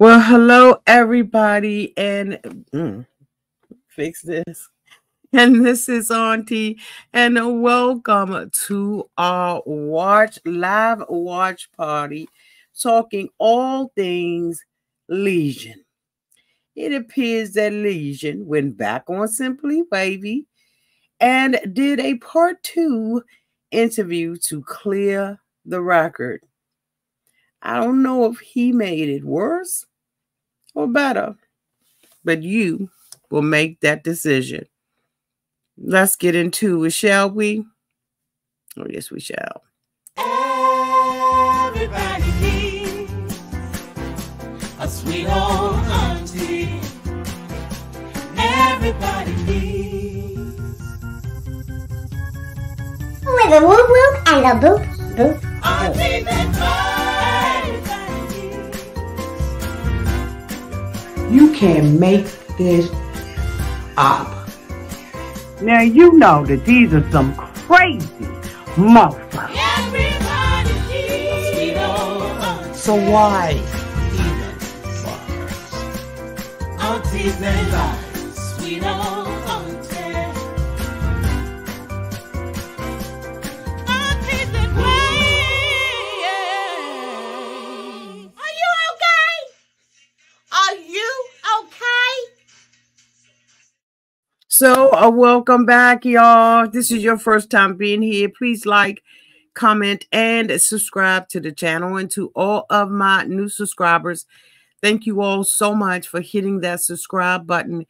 Well, hello, everybody, and fix this. And this is Auntie, and welcome to our live watch party, talking all things Legion. It appears that Legion went back on Simply Wavy and did a part two interview to clear the record. I don't know if he made it worse or better, but you will make that decision. Let's get into it, shall we? Oh, yes, we shall. Everybody needs a sweet old auntie. Everybody needs. With a whoop whoop and a boop boop. Auntie, that's you can't make this up. Now you know that these are some crazy motherfuckers. So why even fuckers? Aunties and lies, sweet old auntie. Aunties and lies. Are you okay? Are you? So, welcome back, y'all. This is your first time being here. Please like, comment, and subscribe to the channel. And to all of my new subscribers, thank you all so much for hitting that subscribe button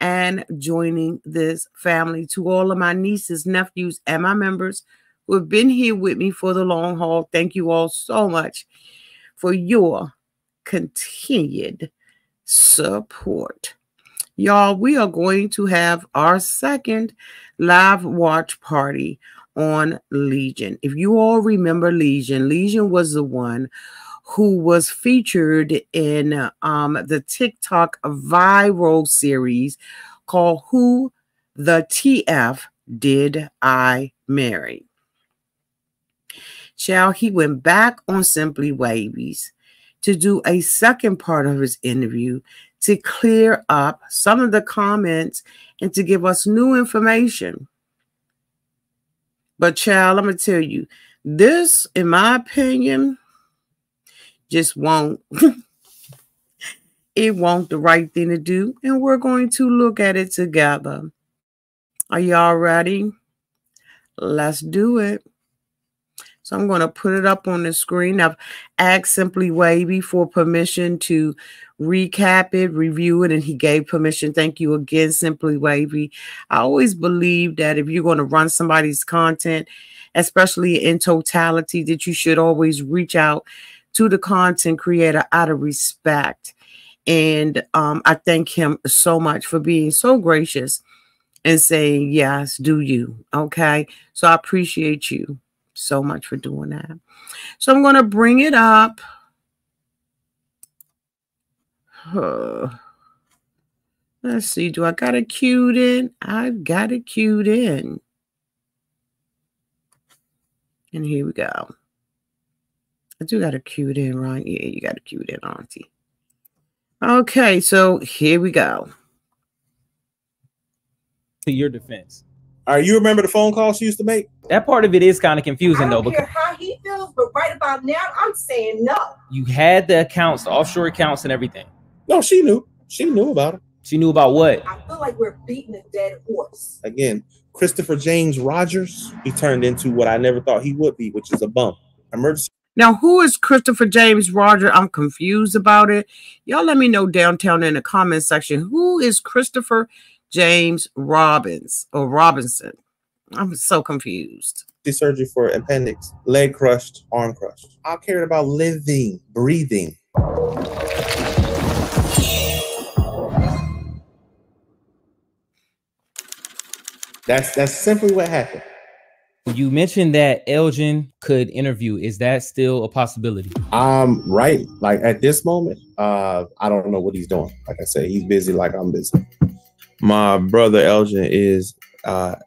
and joining this family. To all of my nieces, nephews, and my members who have been here with me for the long haul, thank you all so much for your continued support. Y'all, we are going to have our second live watch party on Legion. If you all remember Legion, Legion was the one who was featured in the TikTok viral series called Who the TF Did I Marry? Child, he went back on Simply Wavy's to do a second part of his interview to clear up some of the comments and to give us new information. But child, I'm going to tell you, this, in my opinion, just won't. It won't the right thing to do, and we're going to look at it together. Are y'all ready? Let's do it. So I'm going to put it up on the screen. I've asked Simply Wavy for permission to recap it, review it, and he gave permission. Thank you again, Simply Wavy. I always believe that if you're going to run somebody's content, especially in totality, that you should always reach out to the content creator out of respect. And I thank him so much for being so gracious and saying, yes, do you. Okay. So I appreciate you so much for doing that. So I'm going to bring it up. Let's see. Do I got it queued in? I've got it queued in. And here we go. I do got it queued in, right? Yeah, you got it queued in, Auntie. Okay, so here we go. To your defense. You remember the phone calls she used to make? That part of it is kind of confusing, though. I don't care how he feels, but right about now, I'm saying no. You had the accounts, the offshore accounts and everything. No, she knew. She knew about it. She knew about what? I feel like we're beating a dead horse. Again, Christopher James Rogers, he turned into what I never thought he would be, which is a bum. Emergency. Now, who is Christopher James Rogers? I'm confused about it. Y'all let me know downtown in the comment section. Who is Christopher James Robinson. I'm so confused. The surgery for appendix, leg crushed, arm crushed. I cared about living, breathing. That's simply what happened. You mentioned that Elgin could interview. Is that still a possibility? Right. Like at this moment, I don't know what he's doing. Like I said, he's busy like I'm busy. My brother Elgin is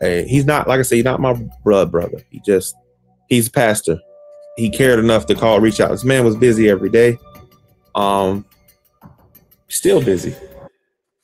he's not, like I said, he's not my brother. He's a pastor. He cared enough to reach out. This man was busy every day. still busy.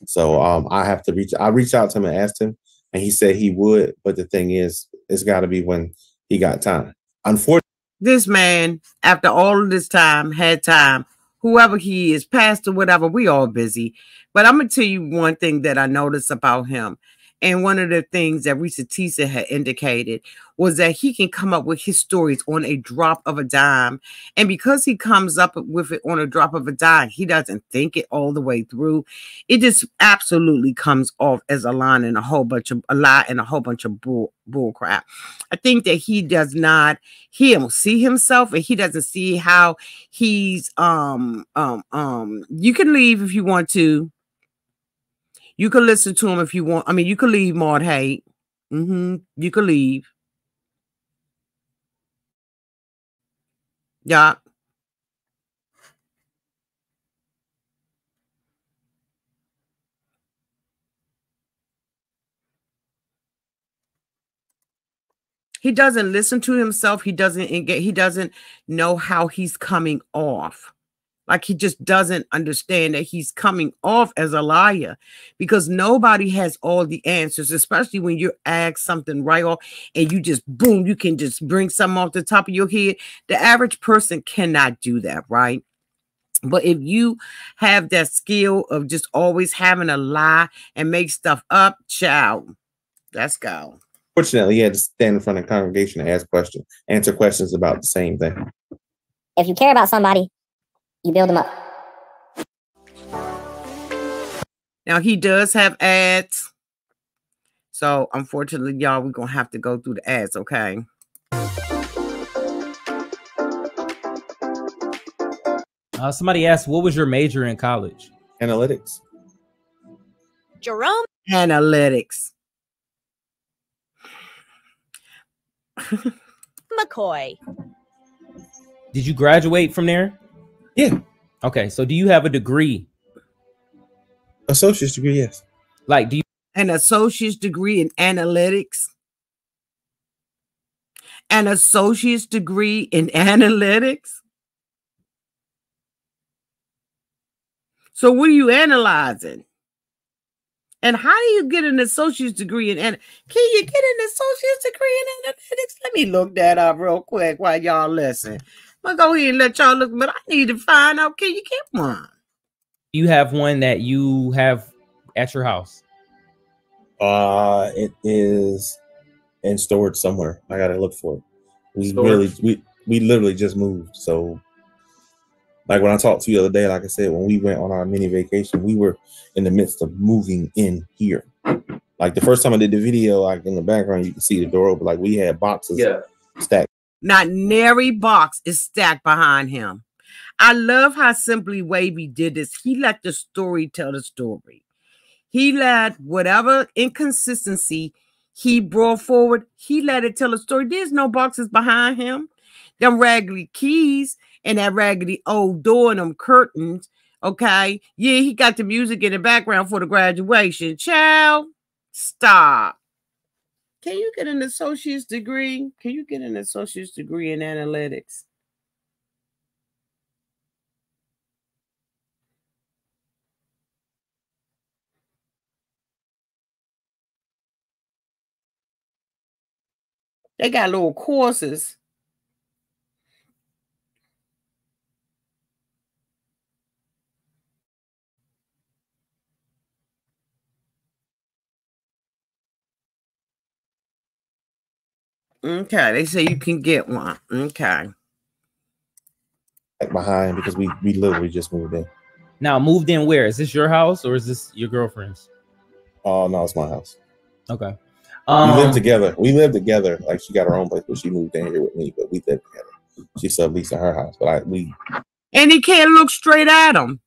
So I have to reach. I reached out to him and asked him, and he said he would. But the thing is, it's got to be when he got time. Unfortunately, this man, after all of this time, had time. Whoever he is, pastor, whatever, we all busy. But I'm gonna tell you one thing that I noticed about him. And one of the things that Risa Tisa had indicated was that he can come up with his stories on a drop of a dime. And because he comes up with it on a drop of a dime, he doesn't think it all the way through. It just absolutely comes off as a line and a lie and a whole bunch of bull crap. I think that he does not, he don't see himself, and he doesn't see how he's, you can leave if you want to. You can listen to him if you want. I mean, you can leave, Maud Haight. You can leave. Yeah. He doesn't listen to himself. He doesn't engage. He doesn't know how he's coming off. Like, he just doesn't understand that he's coming off as a liar, because nobody has all the answers, especially when you're asked something right off and you just, boom, you can just bring something off the top of your head. The average person cannot do that, right? But if you have that skill of just always having a lie and make stuff up, child, let's go. Fortunately, he had to stand in front of the congregation and ask questions, answer questions about the same thing. If you care about somebody, you build them up. Now, he does have ads. So, unfortunately, y'all, we're going to have to go through the ads, okay? Somebody asked, what was your major in college? Analytics. Jerome? Analytics. McCoy. Did you graduate from there? Yeah. Okay. So do you have a degree? Associate's degree, yes. Like, do you an associate's degree in analytics? An associate's degree in analytics? So what are you analyzing? And how do you get an associate's degree in analytics? Can you get an associate's degree in analytics? Let me look that up real quick while y'all listen. I'm gonna go ahead and let y'all look, but I need to find out. Can you get one? You have one that you have at your house? It is in storage somewhere. I gotta look for it. We literally just moved. So, like, when I talked to you the other day, like I said, when we went on our mini vacation, we were in the midst of moving in here. Like, the first time I did the video, like, in the background, you can see the door open. Like, we had boxes stacked. Not nary box is stacked behind him. I love how Simply Wavy did this. He let the story tell the story. He let whatever inconsistency he brought forward, he let it tell the story. There's no boxes behind him. Them raggedy keys and that raggedy old door and them curtains, okay? Yeah, he got the music in the background for the graduation. Child, stop. Can you get an associate's degree? Can you get an associate's degree in analytics? They got little courses. Okay, they say you can get one. Okay. Behind, because we literally just moved in. Now, moved in where? Is this your house or is this your girlfriend's? Oh, no, it's my house. Okay. We live together. We live together. Like, she got her own place, but she moved in here with me, but we live together. She subleased her house, but we. And he can't look straight at him.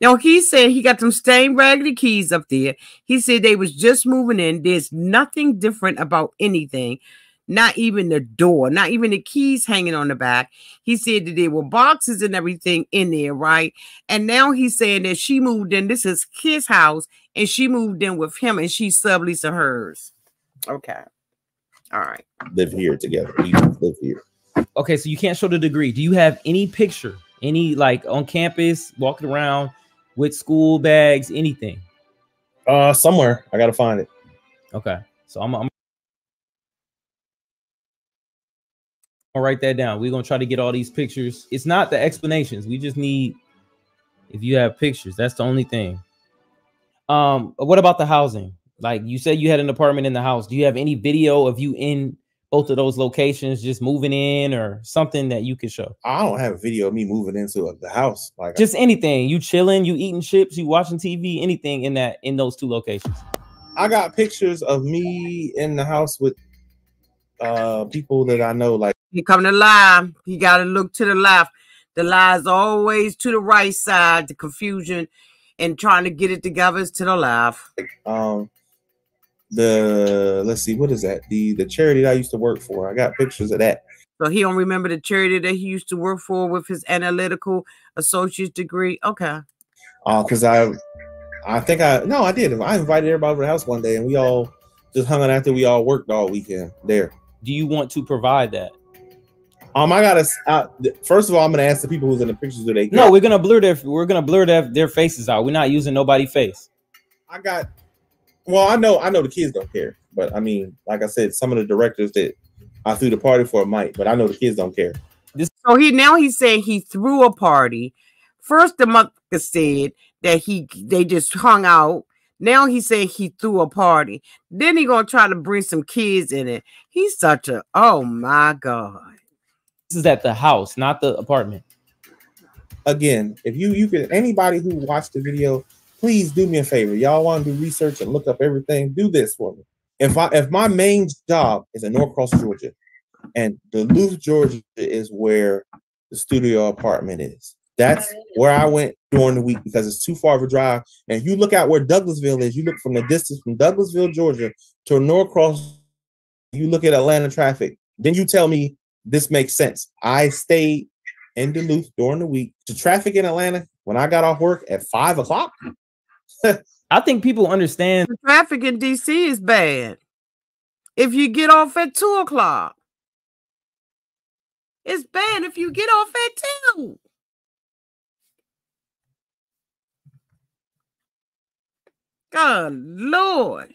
Now, he said he got them stained raggedy keys up there. He said they was just moving in. There's nothing different about anything. Not even the door, not even the keys hanging on the back. He said that there were boxes and everything in there, right? And now he's saying that she moved in. This is his house, and she moved in with him, and she's subleasing hers. Okay. All right. Live here together. We live here. Okay, so you can't show the degree. Do you have any picture, any, like, on campus, walking around, with school bags, anything? Somewhere. I gotta find it. Okay, so I'm gonna write that down. We're gonna try to get all these pictures. It's not the explanations. We just need if you have pictures. That's the only thing. What about the housing? Like you said, you had an apartment in the house. Do you have any video of you in both of those locations, just moving in or something that you could show? I don't have a video of me moving into the house. Like just anything. You chilling, you eating chips, you watching TV, anything in that in those two locations. I got pictures of me in the house with people that I know. Like you come to live, you gotta look to the left. The lie is always to the right side. The confusion and trying to get it together is to the left. Let's see, what is that? The charity that I used to work for. I got pictures of that. So he don't remember the charity that he used to work for with his analytical associate's degree. Okay. Because I did. I invited everybody over the house one day and we all just hung out after we all worked all weekend there. Do you want to provide that? First of all, I'm gonna ask the people who's in the pictures do they? No, we're gonna blur their faces out. We're not using nobody's face. I know the kids don't care, but I mean, like I said, some of the directors that I threw the party for might, but I know the kids don't care. So he's saying he threw a party. First, the mother said that they just hung out. Now he said he threw a party. Then he gonna try to bring some kids in it. He's such a oh my god. This is at the house, not the apartment. Again, if you can anybody who watched the video. Please do me a favor. Y'all want to do research and look up everything? Do this for me. If my main job is in Norcross, Georgia, and Duluth, Georgia is where the studio apartment is. That's where I went during the week because it's too far of a drive. And if you look out where Douglasville is, you look from the distance from Douglasville, Georgia to Norcross, you look at Atlanta traffic. Then you tell me this makes sense. I stayed in Duluth during the week. The traffic in Atlanta, when I got off work at 5 o'clock, I think people understand the traffic in DC is bad. If you get off at 2 o'clock, it's bad. If you get off at 2, God Lord.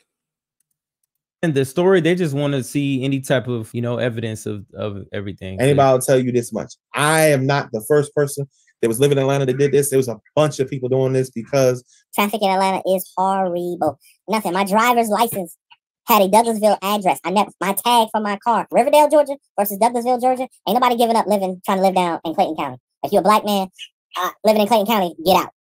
And the story, they just want to see any type of evidence of everything. Anybody will tell you this much. I am not the first person. They was living in Atlanta that did this. There was a bunch of people doing this because traffic in Atlanta is horrible. Nothing. My driver's license had a Douglasville address. My tag for my car. Riverdale, Georgia versus Douglasville, Georgia. Ain't nobody giving up trying to live down in Clayton County. If you're a black man living in Clayton County, get out.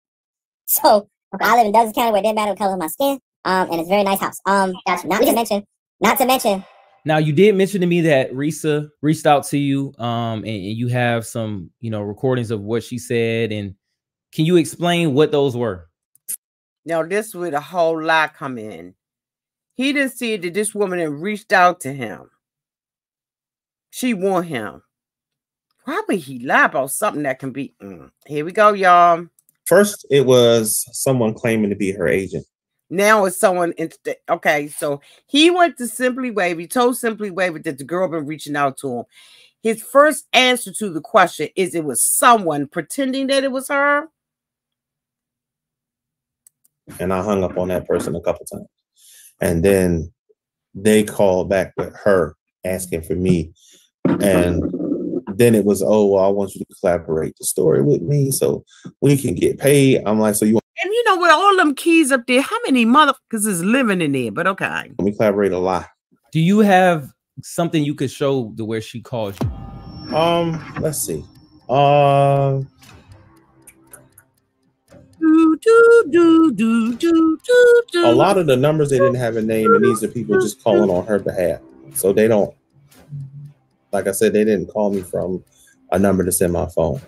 So I live in Douglas County where it didn't matter the color of my skin. And it's a very nice house. Not to mention. Now, you did mention to me that Risa reached out to you and you have some, recordings of what she said. And can you explain what those were? Now, this would a whole lie come in. He didn't see that this woman had reached out to him. She warned him. Why would he lie about something that can be? Here we go, y'all. First, it was someone claiming to be her agent. Now it's someone. Okay, so he went to Simply Wavy, told Simply Wavy that the girl been reaching out to him. His first answer to the question is it was someone pretending that it was her. And I hung up on that person a couple times. And then they called back with her asking for me. And then it was, oh, well, I want you to collaborate the story with me so we can get paid. I'm like, so you want. And you know, with all them keys up there, how many motherfuckers is living in there? But okay. We collaborate a lot. Do you have something you could show to where she calls you? Let's see. A lot of the numbers they didn't have a name, and these are people just calling on her behalf. So they don't, like I said, they didn't call me from a number that's in my phone.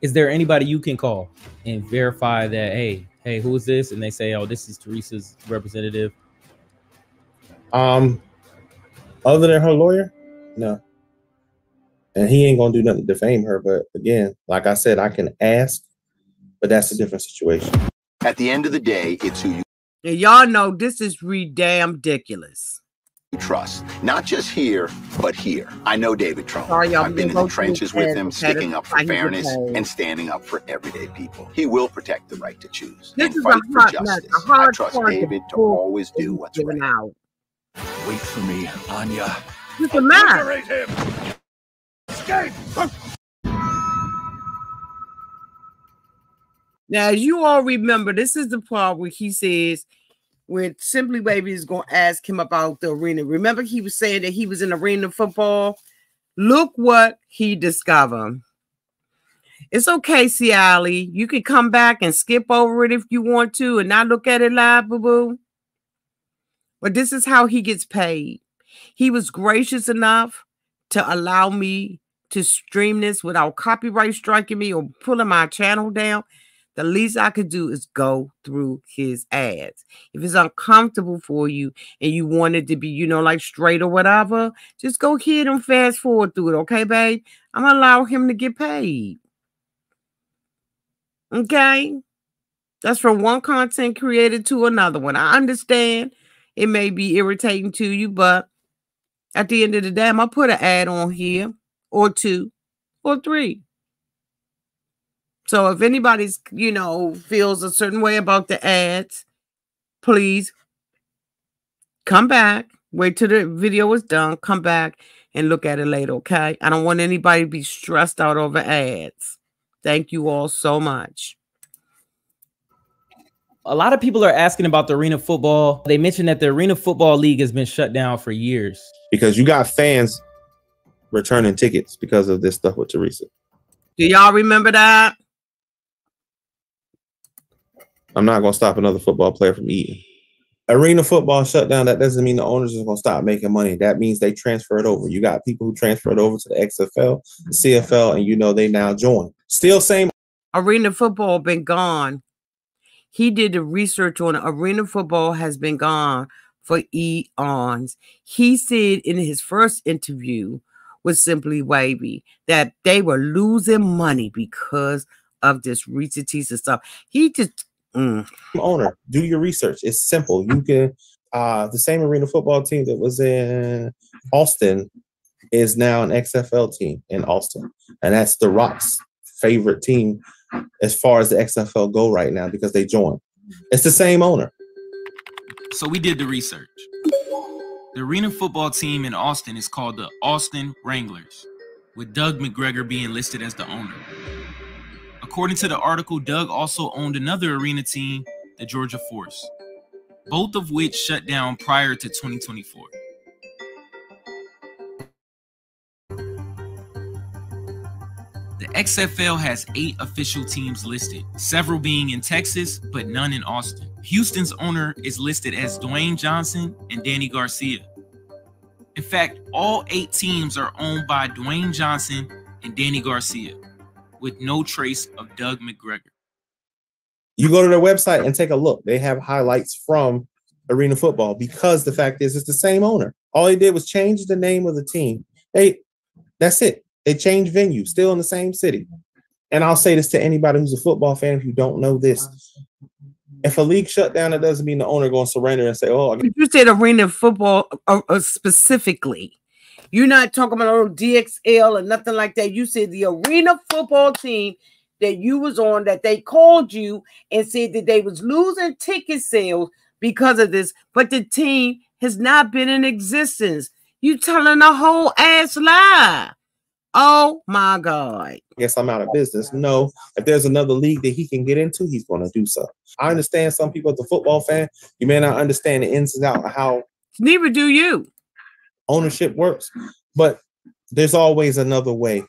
Is there anybody you can call and verify that, hey, who is this? And they say, oh, this is Teresa's representative. Other than her lawyer, no. And he ain't gonna do nothing to defame her. But again, like I said, I can ask, but that's a different situation. At the end of the day, it's who you. And y'all know this is re-damn-diculous. trust, not just here, but here. I know David Trump. I've been in the trenches with him, sticking up for fairness and standing up for everyday people. He will protect the right to choose and fight for justice. I trust David to always do what's right. Wait for me, Anya. He's a man. Escape! Now, as you all remember, this is the part where he says, when Simply Wavy is going to ask him about the arena. Remember, he was saying that he was in arena football. Look what he discovered. It's okay, Ciali. You can come back and skip over it if you want to and not look at it live, boo-boo. But this is how he gets paid. He was gracious enough to allow me to stream this without copyright striking me or pulling my channel down. The least I could do is go through his ads. If it's uncomfortable for you and you want it to be, you know, like straight or whatever, just go ahead and fast forward through it. Okay, babe? I'm going to allow him to get paid. Okay? That's from one content creator to another one. I understand it may be irritating to you, but at the end of the day, I'm going to put an ad on here or two or three. So if anybody's, you know, feels a certain way about the ads, please come back. Wait till the video is done. Come back and look at it later, okay? I don't want anybody to be stressed out over ads. Thank you all so much. A lot of people are asking about the arena football. They mentioned that the arena football league has been shut down for years. Because you got fans returning tickets because of this stuff with Teresa. Do y'all remember that? I'm not going to stop another football player from eating. Arena football shut down. That doesn't mean the owners are going to stop making money. That means they transfer it over. You got people who transferred over to the XFL, the CFL, and you know they now join. Still same. Arena football been gone. He did the research on arena football has been gone for eons. He said in his first interview with Simply Wavy that they were losing money because of this research and stuff. He just... Owner, do your research. It's simple. You can the same arena football team that was in Austin is now an XFL team in Austin, and that's the Rock's favorite team as far as the XFL go right now because they joined. It's the same owner. So we did the research. The arena football team in Austin is called the Austin Wranglers, with Doug McGregor being listed as the owner. According to the article, Doug also owned another arena team, the Georgia Force, both of which shut down prior to 2024. The XFL has 8 official teams listed, several being in Texas, but none in Austin. Houston's owner is listed as Dwayne Johnson and Danny Garcia. In fact, all 8 teams are owned by Dwayne Johnson and Danny Garcia, with no trace of Doug McGregor. You go to their website and take a look. They have highlights from arena football because the fact is it's the same owner. All he did was change the name of the team. That's it. They changed venue, still in the same city. And I'll say this to anybody who's a football fan, if you don't know this, if a league shut down, it doesn't mean the owner going to surrender and say, oh. You said arena football specifically. You're not talking about no DXL or nothing like that. You said the arena football team that you was on, that they called you and said that they was losing ticket sales because of this, but the team has not been in existence. You telling a whole ass lie. Oh, my God. Yes, I'm out of business. No, if there's another league that he can get into, he's going to do so. I understand some people as a football fan, you may not understand the ins and outs of how. Neither do you. Ownership works, but there's always another way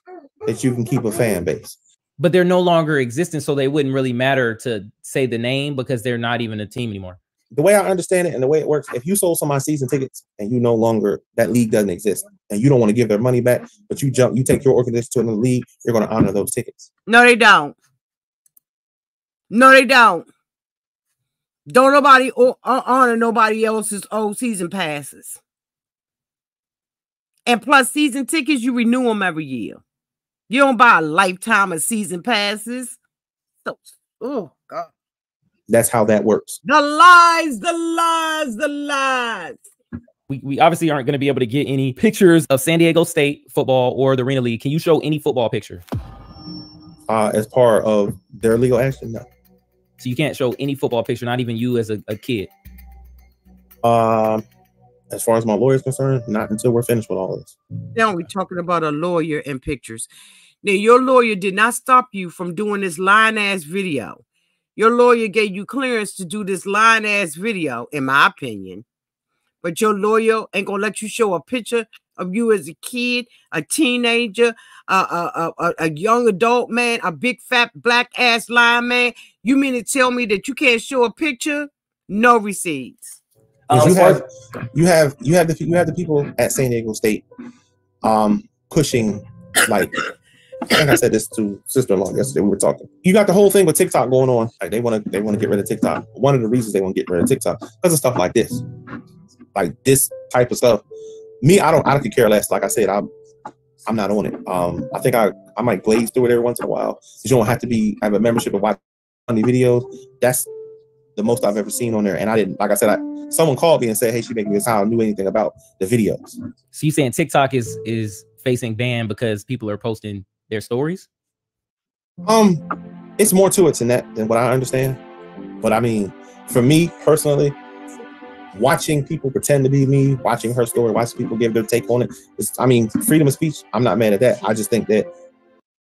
that you can keep a fan base. But they're no longer existing, so they wouldn't really matter to say the name because they're not even a team anymore. The way I understand it and the way it works, if you sold somebody season tickets and you no longer, that league doesn't exist and you don't want to give their money back, but you jump, you take your organization to another league, you're going to honor those tickets. No, they don't. No, they don't. Don't nobody honor nobody else's old season passes. And plus season tickets, you renew them every year. You don't buy a lifetime of season passes. So, oh, God. That's how that works. The lies, the lies, the lies. we obviously aren't going to be able to get any pictures of San Diego State football or the Arena League. Can you show any football picture? As part of their legal action? No. So you can't show any football picture, not even you as a kid? As far as my lawyer is concerned, not until we're finished with all of this. Now we're talking about a lawyer and pictures. Now, your lawyer did not stop you from doing this lying-ass video. Your lawyer gave you clearance to do this lying-ass video, in my opinion. But your lawyer ain't going to let you show a picture of you as a kid, a teenager, a young adult man, a big, fat, black-ass lying man. You mean to tell me that you can't show a picture? No receipts. You have the people at San Diego State pushing, like, and I said this to sister-in-law yesterday. We were talking. You got the whole thing with TikTok going on. Like they want to get rid of TikTok. One of the reasons they want to get rid of TikTok because of stuff like this, type of stuff. Me, I could care less. Like I said, I'm not on it. I think I might glaze through it every once in a while. You don't have to be. I have a membership and watch funny videos. That's the most I've ever seen on there. And I didn't, like I said, someone called me and said, hey, she made me this, how I knew anything about the videos. So you saying TikTok is facing ban because people are posting their stories? It's more to it than what I understand. But I mean, for me personally, watching people pretend to be me, watching her story, watching people give their take on it, I mean, freedom of speech, I'm not mad at that. I just think that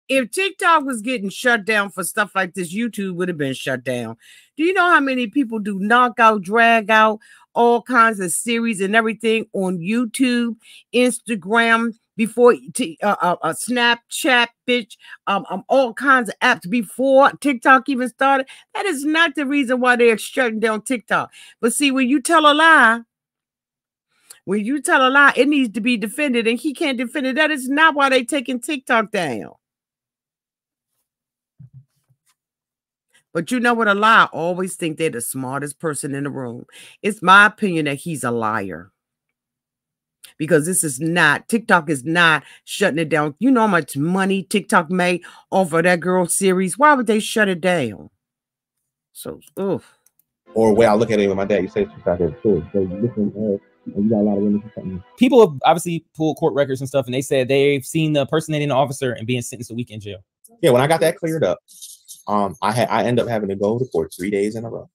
if TikTok was getting shut down for stuff like this, YouTube would have been shut down. Do you know how many people do knockout, drag out, all kinds of series and everything on YouTube, Instagram, before Snapchat, bitch, all kinds of apps before TikTok even started? That is not the reason why they're shutting down TikTok. But see, when you tell a lie, it needs to be defended, and he can't defend it. That is not why they're taking TikTok down. But you know what? A lie, I always think they're the smartest person in the room. It's my opinion that he's a liar. Because TikTok is not shutting it down. You know how much money TikTok made off of that girl series? Why would they shut it down? So, oof. Or the way I look at it with my dad, you say she's out there too. So listen, you got a lot of women. People have obviously pulled court records and stuff, and they said they've seen the impersonating an officer and being sentenced a week in jail. Yeah, when I got that cleared up, I end up having to go to court 3 days in a row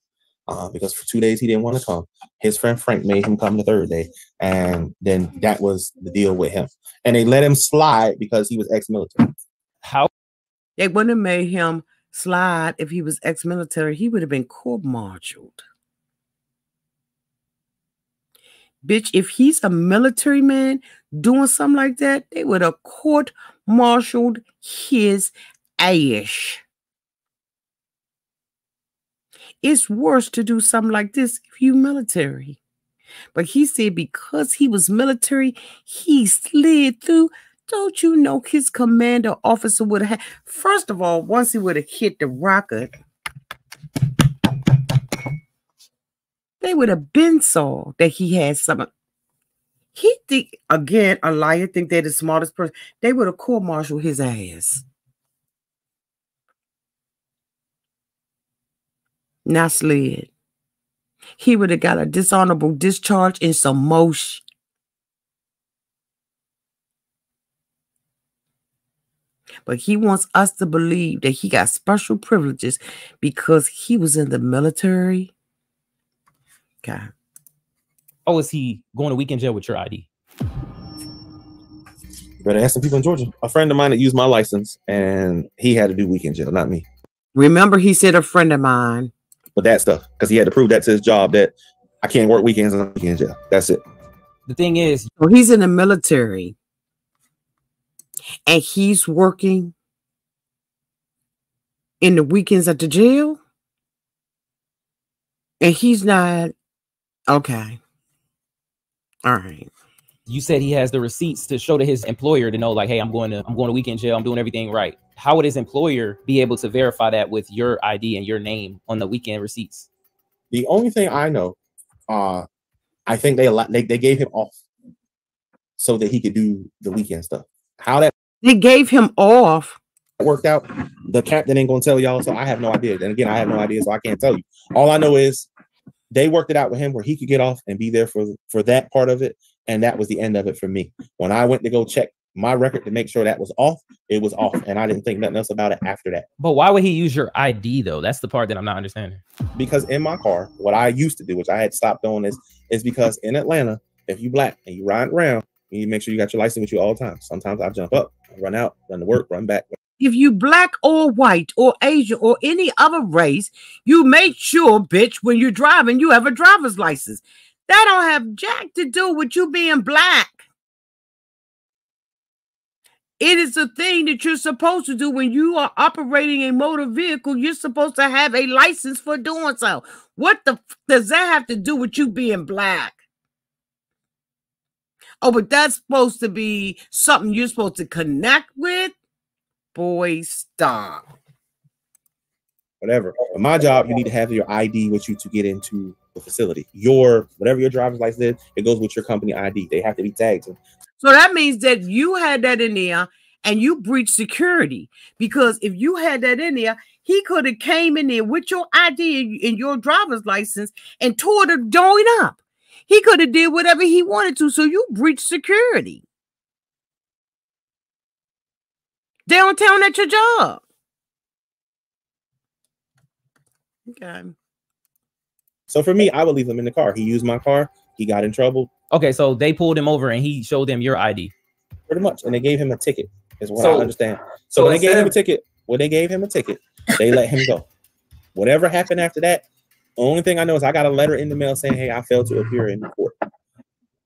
because for 2 days he didn't want to come. His friend Frank made him come the third day, and then that was the deal with him. And they let him slide because he was ex-military. How they wouldn't have made him slide if he was ex-military? He would have been court-martialed, bitch. If he's a military man doing something like that, they would have court-martialed his ass. It's worse to do something like this if you military. But he said because he was military, he slid through. Don't you know his commander officer would have... First of all, once he would have hit the rocket, they would have been saw that he had something. He think, again, a liar think they're the smartest person. They would have court-martialed his ass. Not slid. He would have got a dishonorable discharge and some motion. But he wants us to believe that he got special privileges because he was in the military. Okay. Oh, is he going to weekend jail with your ID? You better ask some people in Georgia. A friend of mine that used my license, and he had to do weekend jail, not me. Remember, he said a friend of mine. But that stuff, because he had to prove that to his job that I can't work weekends and I'm in jail. That's it. The thing is, well, he's in the military and he's working in the weekends at the jail, and he's not okay. All right. You said he has the receipts to show to his employer to know, like, hey, I'm going to weekend jail. I'm doing everything right. How would his employer be able to verify that with your ID and your name on the weekend receipts? The only thing I know, I think they gave him off so that he could do the weekend stuff. How that they gave him off worked out, the captain ain't gonna tell y'all, so I have no idea. And again, I have no idea, so I can't tell you. All I know is they worked it out with him where he could get off and be there for that part of it. And that was the end of it for me. When I went to go check my record to make sure that was off, it was off. And I didn't think nothing else about it after that. But why would he use your ID though? That's the part that I'm not understanding. Because in my car, what I used to do, which I had stopped doing, is because in Atlanta, if you black and you ride around, you need to make sure you got your license with you all the time. Sometimes I jump up, run out, run to work, run back. If you black or white or Asian or any other race, you make sure, bitch, when you're driving, you have a driver's license. That don't have jack to do with you being black. It is a thing that you're supposed to do when you are operating a motor vehicle. You're supposed to have a license for doing so. What the f does that have to do with you being black? Oh, but that's supposed to be something you're supposed to connect with. Boy, stop. Whatever. In my job, you need to have your ID with you to get into the facility. Your whatever your driver's license is, it goes with your company ID. They have to be tagged. So that means that you had that in there and you breached security, because if you had that in there, he could have came in there with your ID and your driver's license and tore the joint up. He could have did whatever he wanted to. So you breached security. Downtown at your job. Okay. So for me, I would leave him in the car. He used my car. He got in trouble. Okay, so they pulled him over and he showed them your ID. Pretty much. And they gave him a ticket, is what I understand. So when they gave him a ticket, they let him go. Whatever happened after that, the only thing I know is I got a letter in the mail saying, hey, I failed to appear in court.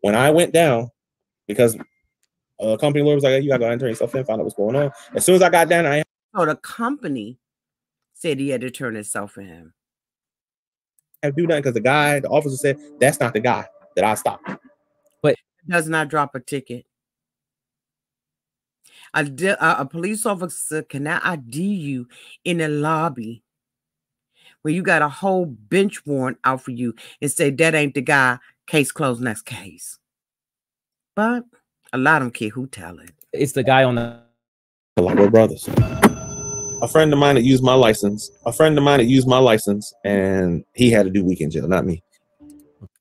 When I went down, because a company lawyer was like, hey, you got to go and turn yourself in, find out what's going on. As soon as I got down, oh, the company said he had to turn himself in. I do nothing because the guy, the officer said, that's not the guy that I stopped. But does not drop a ticket. A police officer cannot ID you in a lobby where you got a whole bench warrant out for you and say, that ain't the guy, case closed, next case. But a lot of them care who tell it. It's the guy on the... We're brothers. A friend of mine that used my license. And he had to do weekend jail, not me.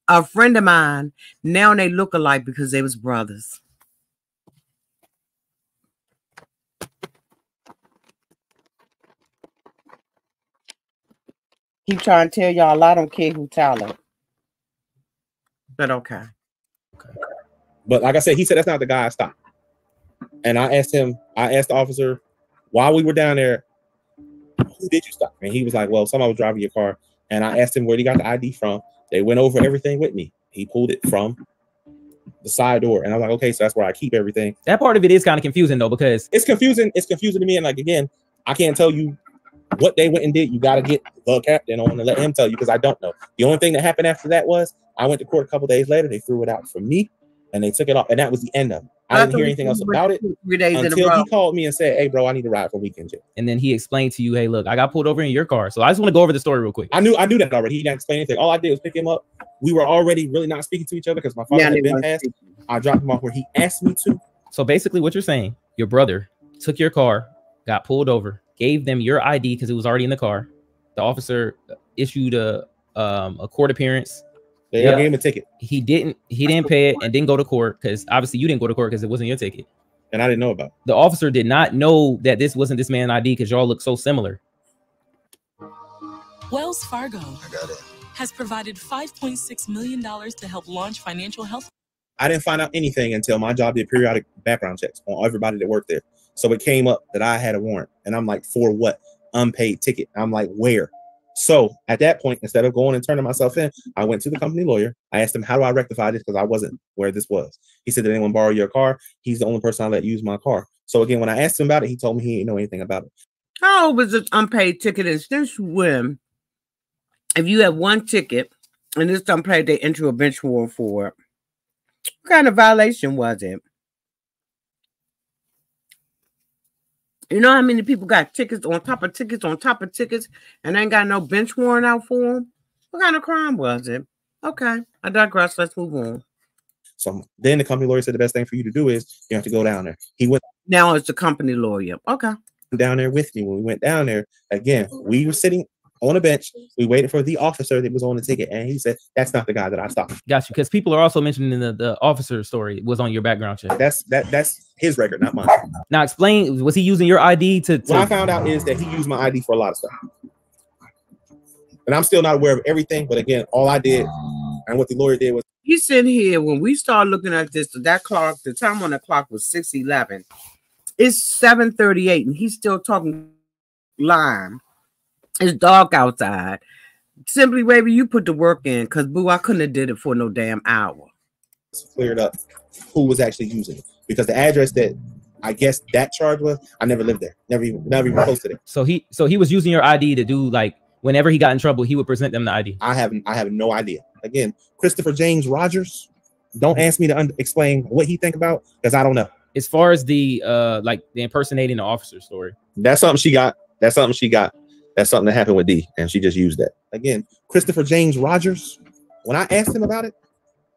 A friend of mine. Now they look alike because they was brothers. Keep trying to tell y'all, I don't care who tell it. But okay. But like I said, he said, that's not the guy I stopped. And I asked him, I asked the officer while we were down there, who did you stop? And he was like, well, somebody was driving your car. And I asked him where he got the ID from. They went over everything with me. He pulled it from the side door. And I was like, okay, so that's where I keep everything. That part of it is kind of confusing though, because it's confusing. It's confusing to me. And like, again, I can't tell you what they went and did. You got to get the captain on and let him tell you, because I don't know. The only thing that happened after that was I went to court a couple days later. They threw it out for me. And they took it off, and that was the end of it. I didn't hear anything else about it until he called me and said, hey, bro, I need to ride for weekend jail. And then he explained to you, hey, look, I got pulled over in your car. So I just want to go over the story real quick. I knew that already. He didn't explain anything. All I did was pick him up. We were already really not speaking to each other because my father had been passed. I dropped him off where he asked me to. So basically what you're saying, your brother took your car, got pulled over, gave them your ID because it was already in the car. The officer issued a court appearance. They gave him a ticket. He didn't pay it and didn't go to court, because obviously you didn't go to court because it wasn't your ticket. And I didn't know about it. The officer did not know that this wasn't this man's ID because y'all look so similar. Wells Fargo has provided $5.6 million to help launch financial health. I didn't find out anything until my job did periodic background checks on everybody that worked there. So it came up that I had a warrant, and I'm like, for what? Unpaid ticket. I'm like, where? So at that point, instead of going and turning myself in, I went to the company lawyer. I asked him, how do I rectify this? Because I wasn't where this was. He said, did anyone borrow your car? He's the only person I let use my car. So again, when I asked him about it, he told me he didn't know anything about it. How was this unpaid ticket? Is this when, if you have one ticket and this unpaid, they enter a bench warrant for it? What kind of violation was it? You know how many people got tickets on top of tickets on top of tickets and ain't got no bench warrant out for them? What kind of crime was it? Okay, I digress. Let's move on. So then the company lawyer said the best thing for you to do is you have to go down there. He went. Now it's the company lawyer. Okay. Down there with me. When we went down there, again, we were sitting on a bench. We waited for the officer that was on the ticket, and he said, "That's not the guy that I stopped." Got you, because people are also mentioning the officer story was on your background check. That's his record, not mine. Now explain, was he using your ID to? What I found out is that he used my ID for a lot of stuff, and I'm still not aware of everything. But again, all I did and what the lawyer did was. You sit here when we start looking at this. That clock, the time on the clock was 6:11. It's 7:38, and he's still talking lime. It's dark outside. Simply Wavy, you put the work in, because boo, I couldn't have did it for no damn hour. It's cleared up who was actually using it, because the address that I guess that charge was, I never lived there, never even posted it. So he was using your ID to do, like, whenever he got in trouble, he would present them the ID. I have no idea. Again, Christopher James Rogers. Don't ask me to explain what he think about, because I don't know. As far as the like the impersonating the officer story, that's something she got. That's something she got. That's something that happened with D, and she just used that. Again, Christopher James Rogers, when I asked him about it,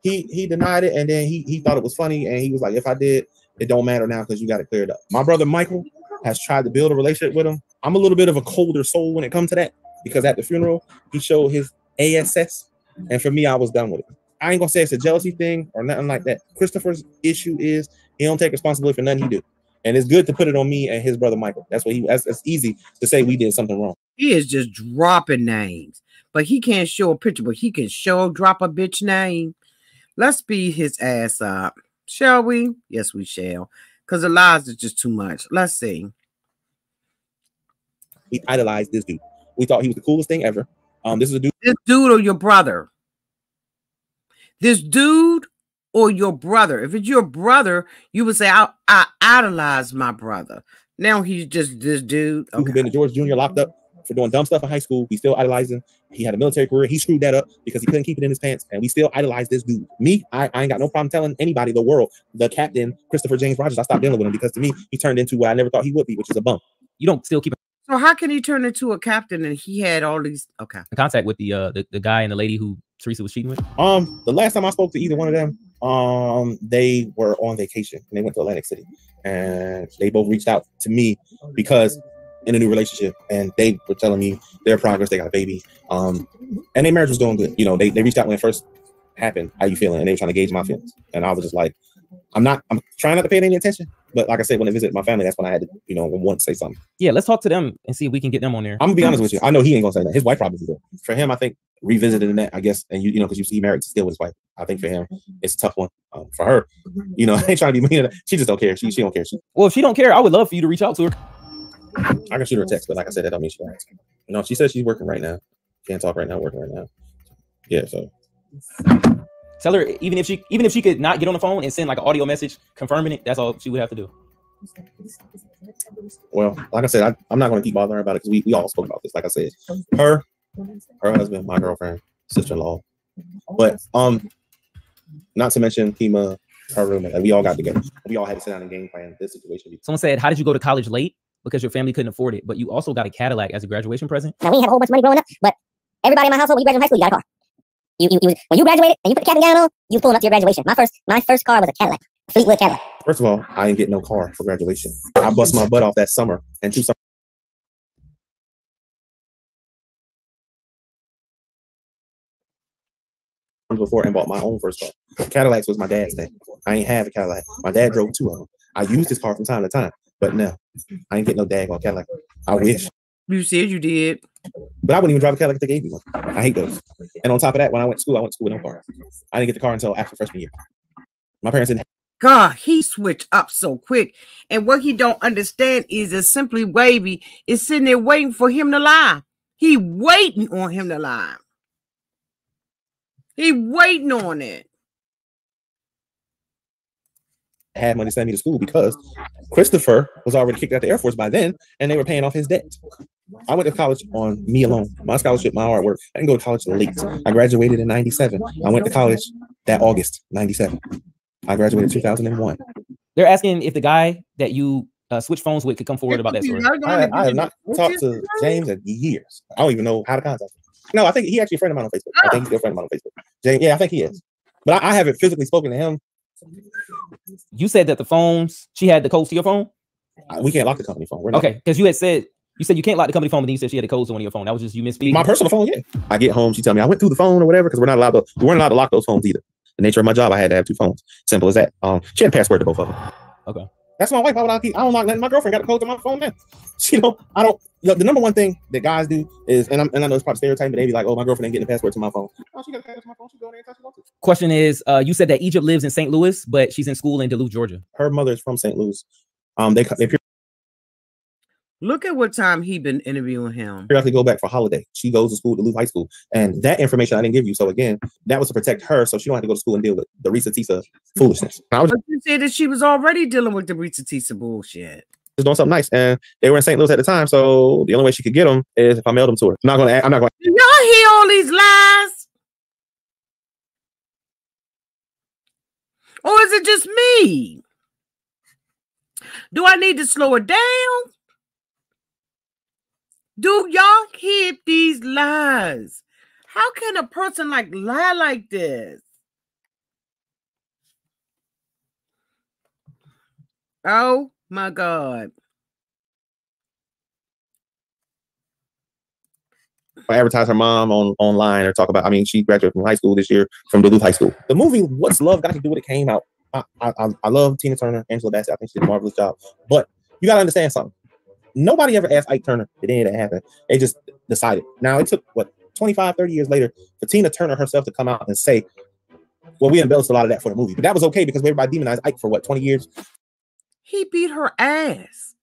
he denied it, and then he thought it was funny, and he was like, if I did, it don't matter now because you got it cleared up. My brother Michael has tried to build a relationship with him. I'm a little bit of a colder soul when it comes to that, because at the funeral, he showed his ASS, and for me, I was done with it. I ain't gonna say it's a jealousy thing or nothing like that. Christopher's issue is he don't take responsibility for nothing he do. And it's good to put it on me and his brother Michael. That's what he. That's easy to say we did something wrong. He is just dropping names, but he can't show a picture. But he can drop a bitch name. Let's beat his ass up, shall we? Yes, we shall. Because the lies is just too much. Let's see. We idolized this dude. We thought he was the coolest thing ever. This is a dude. This dude or your brother. This dude. Or your brother. If it's your brother, you would say, I idolize my brother. Now he's just this dude. Okay. Who's been to George Jr. locked up for doing dumb stuff in high school. We still idolize him. He had a military career. He screwed that up because he couldn't keep it in his pants. And we still idolize this dude. Me, I ain't got no problem telling anybody, the world, the captain, Christopher James Rogers, I stopped dealing with him because to me, he turned into what I never thought he would be, which is a bum. You don't still keep it. So how can he turn into a captain and he had all these, okay. In contact with the guy and the lady who Teresa was cheating with? The last time I spoke to either one of them, they were on vacation and they went to Atlantic City, and they both reached out to me because in a new relationship, and they were telling me their progress. They got a baby, and their marriage was going good. You know, they reached out when it first happened, how you feeling? And they were trying to gauge my feelings, and I was just like, I'm trying not to pay any attention, but like I said, when I visit my family, that's when I had to, you know, want to say something. Yeah, let's talk to them and see if we can get them on there. I'm gonna be honest with you. I know he ain't gonna say that. His wife probably is there. For him, I think revisiting that, I guess, and you know, because you see, he married still with his wife. I think for him, it's a tough one. For her, you know, I ain't trying to be mean. She just don't care. She don't care. Well, if she don't care, I would love for you to reach out to her. I can shoot her a text, but like I said, that don't mean she don't ask. No, she says she's working right now. Can't talk right now. Working right now. Yeah, so. Tell her even if she could not get on the phone and send like an audio message confirming it, that's all she would have to do. Well, like I said, I'm not going to keep bothering about it because we all spoke about this. Like I said, her husband, my girlfriend, sister-in-law, but not to mention Kima, her roommate. Like, we all got together. We all had to sit down and game plan this situation. Someone said, "How did you go to college late? Because your family couldn't afford it, but you also got a Cadillac as a graduation present." Now we had a whole bunch of money growing up, but everybody in my household, when you graduated high school, you got a car. When you graduated and you put the cap and gown on, you was pulling up to your graduation. My first car was a Cadillac, a Fleetwood Cadillac. First of all, I didn't get no car for graduation. I bust my butt off that summer and 2 summers. Before and bought my own first car. Cadillacs was my dad's thing. I ain't have a Cadillac. My dad drove 2 of them. I used his car from time to time, but no, I ain't get no dag on Cadillac. I wish. You said you did. But I wouldn't even drive a Cadillac if they gave me one. I hate those. And on top of that, when I went to school with no car. I didn't get the car until after freshman year. My parents didn't. God, he switched up so quick. And what he don't understand is that Simply Wavy is sitting there waiting for him to lie. He waiting on him to lie. He waiting on it. Had money to send me to school because Christopher was already kicked out the Air Force by then, and they were paying off his debt. I went to college on me alone, my scholarship, my hard work. I didn't go to college late. I graduated in 97. I went to college that August, 97. I graduated in 2001. They're asking if the guy that you switched phones with could come forward about that story. I have not talked to James in years. I don't even know how to contact him. No, I think he actually a friend of mine on Facebook. I think he's still a friend of mine on Facebook. James, yeah, I think he is. But I haven't physically spoken to him. You said that the phones, she had the codes to your phone? We can't lock the company phone. We're not. Okay, because you had said You said you can't lock the company phone, but then you said she had the codes on your phone. That was just you misspeaking. My personal phone, yeah. I get home, she tell me I went through the phone or whatever, because we weren't allowed to lock those phones either. The nature of my job, I had to have two phones. Simple as that. She had a password to both of them. Okay. That's my wife. Why would I keep? I don't lock nothing. My girlfriend got the code to my phone now. You know, I don't. Look, the number one thing that guys do is, and I know it's probably stereotype, but they be like, "Oh, my girlfriend ain't getting the password to my phone." Oh, she got the password to my phone. She's going anytime she wants it. Question is, you said that Egypt lives in St. Louis, but she's in school in Duluth, Georgia. Her mother's from St. Louis. They look at what time he been interviewing him. I have to go back for holiday. She goes to school, Duluth High School. And that information I didn't give you. So again, that was to protect her so she don't have to go to school and deal with the Risa Tisa foolishness. But you said that she was already dealing with the Risa Tisa bullshit. Just doing something nice. And they were in St. Louis at the time. So the only way she could get them is if I mailed them to her. I'm not going to. You know, hear all these lies? Or is it just me? Do I need to slow it down? Do y'all keep these lies? How can a person lie like this? Oh my God. I advertise her mom online or talk about, I mean, she graduated from high school this year from Duluth High School. The movie What's Love Got to Do With It came out. I love Tina Turner, Angela Bassett. I think she did a marvelous job. But you got to understand something. Nobody ever asked Ike Turner. It didn't happen. They just decided. Now, it took, what, 25, 30 years later for Tina Turner herself to come out and say, well, we embellished a lot of that for the movie. But that was okay because everybody demonized Ike for, what, 20 years? He beat her ass.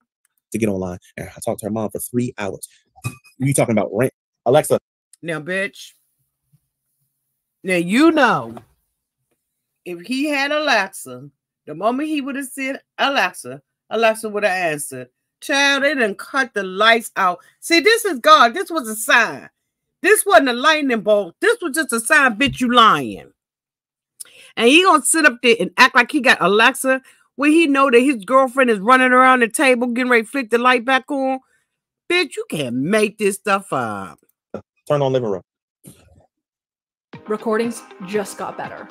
To get online. And I talked to her mom for 3 hours. You talking about rent. Alexa. Now, bitch. Now, you know, if he had Alexa, the moment he would have said Alexa, Alexa would have answered. Child, they done cut the lights out. See, this is God. This was a sign. This wasn't a lightning bolt. This was just a sign, bitch, you lying. And he gonna sit up there and act like he got Alexa when he know that his girlfriend is running around the table getting ready to flick the light back on. Bitch, you can't make this stuff up. Turn on living room. Recordings just got better.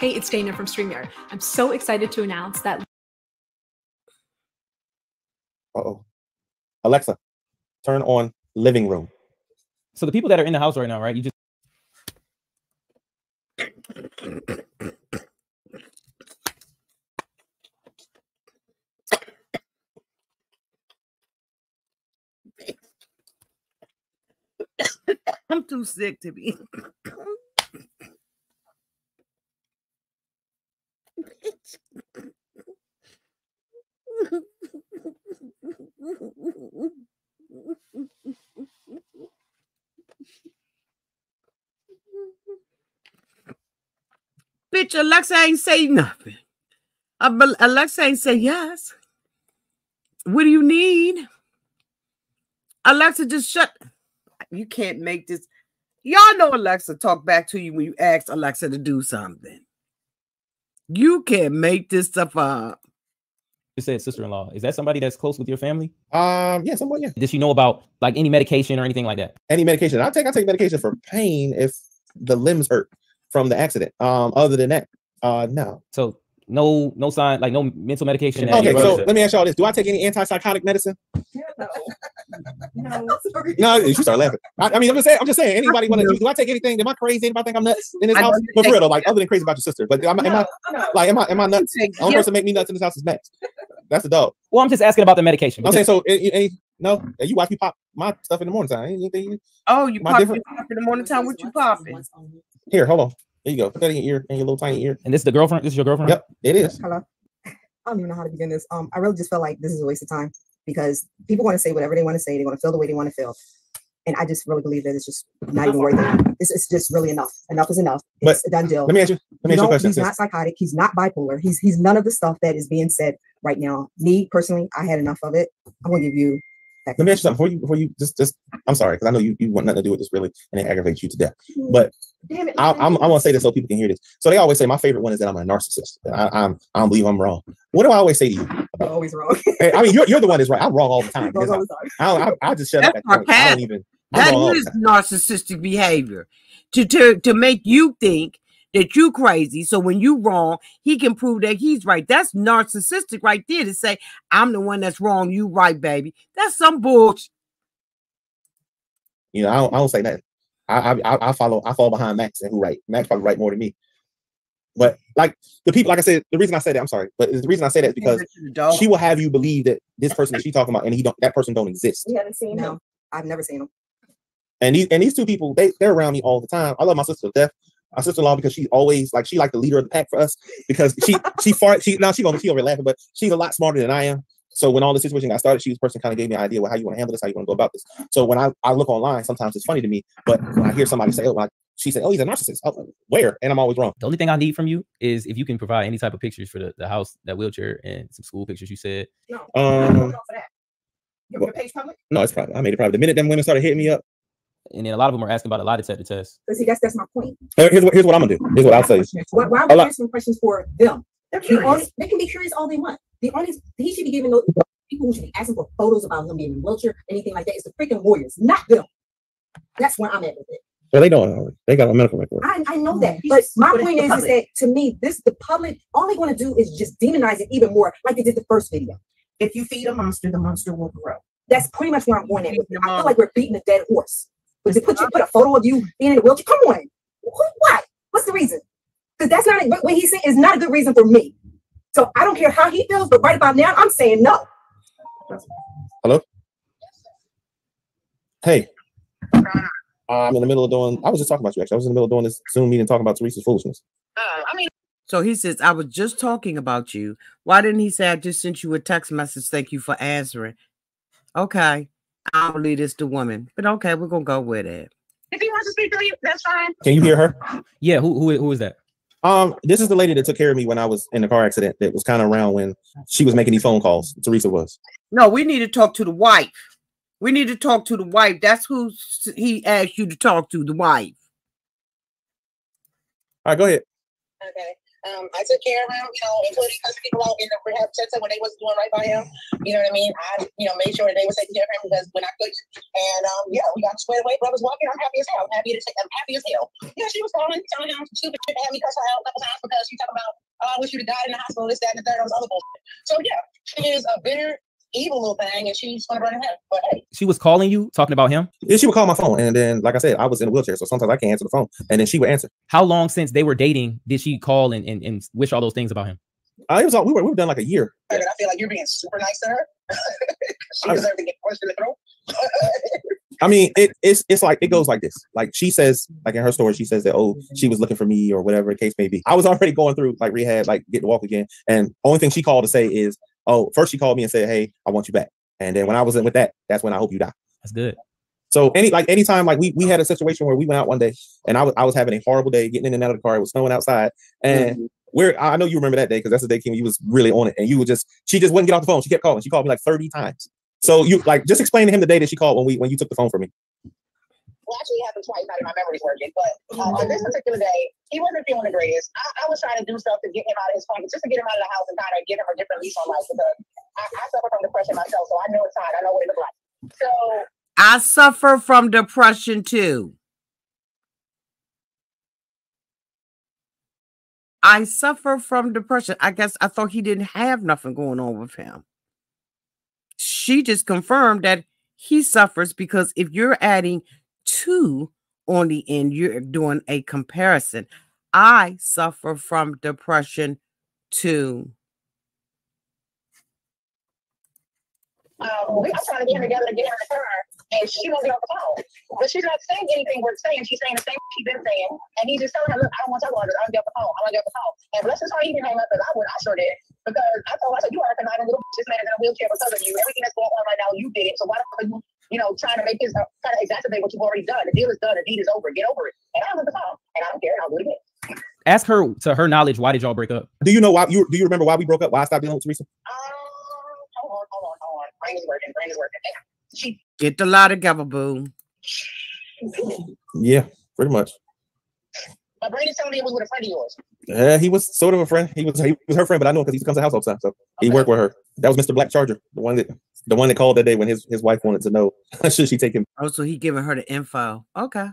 Hey, it's Dana from StreamYard. I'm so excited to announce that uh-oh. Alexa, turn on living room. So the people that are in the house right now, right? You just I'm too sick to be. Bitch, Alexa ain't say nothing. Alexa ain't say yes. What do you need? Alexa, just shut. You can't make this. Y'all know Alexa talk back to you when you ask Alexa to do something. You can't make this stuff up. You said sister-in-law. Is that somebody that's close with your family? Yeah, someone, yeah. Did she know about like any medication or anything like that? Any medication. I take medication for pain if the limbs hurt from the accident. Other than that, no. So no sign, like no mental medication. Okay, so let me ask y'all this. Do I take any antipsychotic medicine? No. No, you start laughing. I mean, I'm just saying, anybody want to do I take anything? Am I crazy? Anybody think I'm nuts in this house? But for real, like other than crazy about your sister. But am I nuts? The only person make me nuts in this house is Max. That's a dog. Well, I'm just asking about the medication. I'm saying so. No, you watch me pop my stuff in the morning time. Anything? Oh, you pop in the morning time. What you popping? Here, hold on. There you go. Put it in your ear, in your little tiny ear. And this is the girlfriend. This is your girlfriend. Yep, it is. Hello. I don't even know how to begin this. I really just felt like this is a waste of time because people want to say whatever they want to say. They want to feel the way they want to feel. And I just really believe that it's just not even worth it. It's just really enough. Enough is enough. It's a done deal. Let me ask you a question. He's not psychotic. He's not bipolar. He's none of the stuff that is being said right now. Me personally, I had enough of it. I'm gonna give you. Let me ask you something before you just I'm sorry because I know you want nothing to do with this really and it aggravates you to death. But damn it, I want to say this so people can hear this. So they always say my favorite one is that I'm a narcissist. I don't believe I'm wrong. What do I always say to you? I'm always wrong. I mean you're the one that's right. I'm wrong all the time. I just shut up. I don't even. That is narcissistic behavior to make you think that you crazy. So when you wrong, he can prove that he's right. That's narcissistic right there, to say, I'm the one that's wrong, you right, baby. That's some bullshit. You know, I don't say nothing. I fall behind Max and who right. Max probably right more than me. But like the people, like I said, the reason I said that, I'm sorry, but the reason I say that is because she will have you believe that this person that she's talking about and that person don't exist. You haven't seen him. I've never seen him. And these two people, they're around me all the time. I love my sister to death. My sister-in-law, because she's always like, she like the leader of the pack for us, because she over laughing, but she's a lot smarter than I am. So when all the situation got started, she was the person kind of gave me an idea of how you want to handle this, how you want to go about this. So when I look online, sometimes it's funny to me, but when I hear somebody say, she said, oh, he's a narcissist. Oh, where? And I'm always wrong. The only thing I need from you is if you can provide any type of pictures for the house, that wheelchair, and some school pictures you said. No, I don't know for that. Well, your page public? No, it's private. I made it private. The minute them women started hitting me up. And then a lot of them are asking about a lie detector test. Because see, that's my point. Here's what I'm going to do. Here's what I'll say. Why would you ask some questions for them? They're curious. They can be curious all they want. He should be giving those people who should be asking for photos about him being in a wheelchair, anything like that. It's the freaking lawyers, not them. That's where I'm at with it. Well, they don't know. They got a medical record. I know that. But my point is that, to me, the public, all they're going to do is just demonize it even more, like they did the first video. If you feed a monster, the monster will grow. That's pretty much where I'm going at with it. I feel like we're beating a dead horse. But to put a photo of you being in a wheelchair, come on. Why? What's the reason? Because that's not what he's saying is not a good reason for me. So I don't care how he feels, but right about now, I'm saying no. Hello? Hey. I'm in the middle of doing, I was just talking about you, actually. I was in the middle of doing this Zoom meeting talking about Teresa's foolishness. So he says, I was just talking about you. Why didn't he say, I just sent you a text message, thank you for answering? Okay. I'll leave this to woman. But okay, we're going to go with it. If he wants to speak to you, that's fine. Can you hear her? Yeah, who is that? This is the lady that took care of me when I was in a car accident. That was kind of around when she was making these phone calls. Teresa was. No, we need to talk to the wife. We need to talk to the wife. That's who he asked you to talk to, the wife. All right, go ahead. Okay. I took care of him, you know, including us people out in the rehab center when they was doing right by him. You know what I mean? I, you know, made sure that they were taking care of him because when I could. And yeah, we got squared away. Brothers walking. I'm happy as hell. I'm happy as hell. Yeah, she was telling him stupid shit to have me cuss her out a couple times because she talking about, oh, I wish you'd have died in the hospital, this, that, and the third, all this other bullshit. So yeah, she is a bitter, evil little thing, and she's gonna run ahead. But hey, she was calling you, talking about him. Yeah, she would call my phone, and then, like I said, I was in a wheelchair, so sometimes I can't answer the phone, and then she would answer. How long since they were dating did she call and wish all those things about him? It was all, we were done like a year. I feel like you're being super nice to her. She deserved to get punched in the throat. I mean, it's like it goes like this. Like she says, like in her story, she says that, oh, she was looking for me or whatever the case may be. I was already going through like rehab, like getting to walk again, and only thing she called to say is, oh, first she called me and said, hey, I want you back. And then when I wasn't with that, that's when I hope you die. That's good. So anytime, like we had a situation where we went out one day and I was having a horrible day getting in and out of the car. It was snowing outside. And I know you remember that day because that's the day, Kima, you was really on it. And you would she just wouldn't get off the phone. She kept calling. She called me like 30 times. So you like just explain to him the day that she called when you took the phone from me. Well, actually, it happened twice. Not in my memory's working, but on this particular day, he wasn't feeling the greatest. I was trying to do stuff to get him out of his pocket, just to get him out of the house and kind of give him a different lease on life. Because I suffer from depression myself, so I know it's hard. I know what it looks like. So I suffer from depression too. I suffer from depression. I guess I thought he didn't have nothing going on with him. She just confirmed that he suffers because if you're adding two on the end, you're doing a comparison. I suffer from depression too. We were trying to get her together to get her in the car, and she wasn't on the phone. But she's not saying anything worth saying. She's saying the same she's been saying, and he's just telling her, "Look, I don't want to talk about this. I don't get the phone. I don't get the phone." And bless his heart, he didn't hang up because I sure did. Because I said, "You are a conniving little bitch. This man is in a wheelchair because of you. Everything that's going on right now, you did it. So why the fuck are you?" You know, trying to make this, trying to exacerbate what you've already done. The deal is done. The deed is over. Get over it. And I was the phone. And I don't care. I'll do it again. Ask her, to her knowledge, why did y'all break up? Do you know why? Do you remember why we broke up? Why I stopped dealing with Teresa? Hold on. Brain is working. Damn. Get the lie together, boo. Yeah, pretty much. My brain is telling me it was with a friend of yours. Yeah, he was sort of a friend. He was her friend, but I know him because he comes to the house all the time. So okay. He worked with her. That was Mr. Black Charger, the one that called that day when his wife wanted to know should she take him. Oh, so he giving her the info. Okay.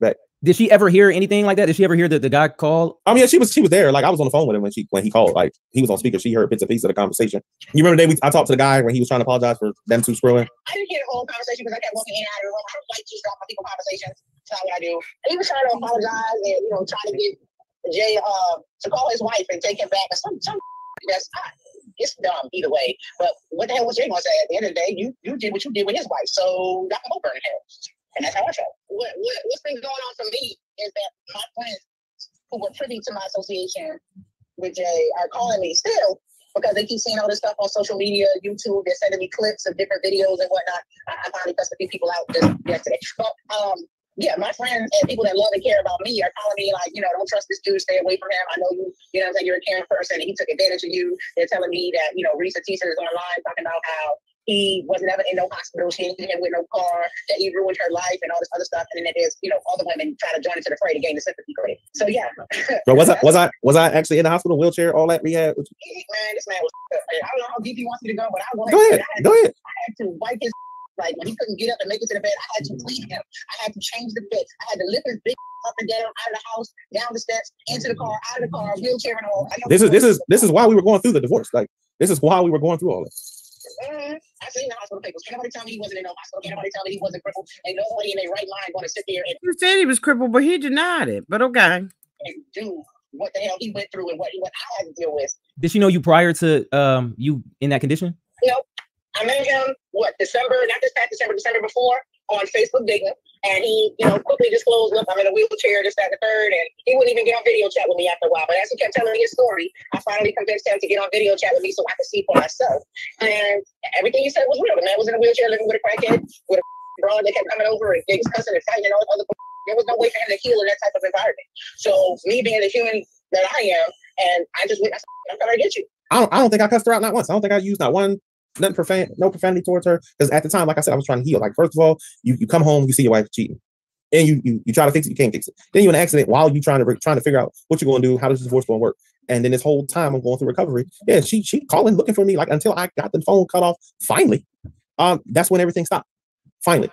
Back. Did she ever hear anything like that? Did she ever hear that the guy called? I mean, yeah, she was there. Like, I was on the phone with him when he called. Like, he was on speaker. She heard bits and pieces of the conversation. You remember the day I talked to the guy when he was trying to apologize for them two screwing? I didn't hear the whole conversation because I kept walking in and out of the room. I don't like these people conversations. That's not what I do. And he was trying to apologize and, you know, trying to get Jay to call his wife and take him back. But some that's not. It's dumb either way. But what the hell was Jay going to say? At the end of the day, you did what you did with his wife. So y'all can go burn hell. And that's how I felt. What's been going on for me is that my friends who were privy to my association with Jay are calling me still because they keep seeing all this stuff on social media, YouTube. They're sending me clips of different videos and whatnot. I finally cussed a few people out just yesterday. But yeah, my friends and people that love and care about me are calling me like, you know, don't trust this dude, stay away from him. I know you, you know what I'm saying, you're a caring person and he took advantage of you. They're telling me that, you know, Risa Teaser is online talking about how he was never in no hospital. She didn't get him with no car. That he ruined her life and all this other stuff. And then there's, you know, other women trying to join into the fray to gain the sympathy credit. So yeah. Bro, was I actually in the hospital, wheelchair, all that rehab? Man, this man was. I don't know how deep he wants me to go, but I wanted. Go ahead. I had to wipe his. Like when he couldn't get up and make it to the bed, I had to clean him. I had to change the bed. I had to lift his big up and down, out of the house, down the steps, into the car, out of the car, wheelchair and all. This is why we were going through the divorce. Like this is why we were going through all this. I seen the hospital papers. Can't nobody tell me he wasn't in no hospital. Can't nobody tell me he wasn't crippled. Ain't nobody in their right mind going to sit there and. You said he was crippled, but he denied it. But okay. And do what the hell he went through and what I had to deal with. Did she know you prior to you in that condition? No, I met him December? Not this past December. December before on Facebook dating, and he quickly disclosed, look, I'm in a wheelchair, this, that, the third, and he wouldn't even get on video chat with me after a while. But as he kept telling me his story, I finally convinced him to get on video chat with me so I could see for myself. And everything he said was real. The man was in a wheelchair living with a crackhead, with a broad that kept coming over and they was cussing and fighting and all this other. There was no way for him to heal in that type of environment. So me being the human that I am, and I just went, I'm gonna get you. I don't think I cussed her out not once. I don't think I used not one. Nothing profane, no profanity towards her. Because at the time, like I said, I was trying to heal. Like, first of all, you come home, you see your wife cheating. And you try to fix it, you can't fix it. Then you're in an accident while you're trying to figure out what you're gonna do, how this divorce gonna work. And then this whole time I'm going through recovery. Yeah, she calling, looking for me, like until I got the phone cut off. Finally. That's when everything stopped. Finally.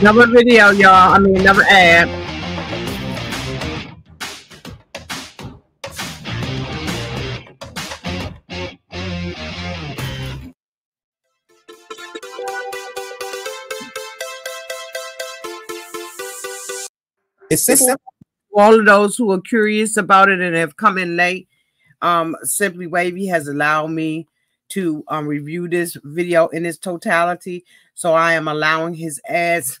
Another video, y'all. I mean, another ad. It's simple. All of those who are curious about it and have come in late, Simply Wavy has allowed me to review this video in its totality. So I am allowing his ads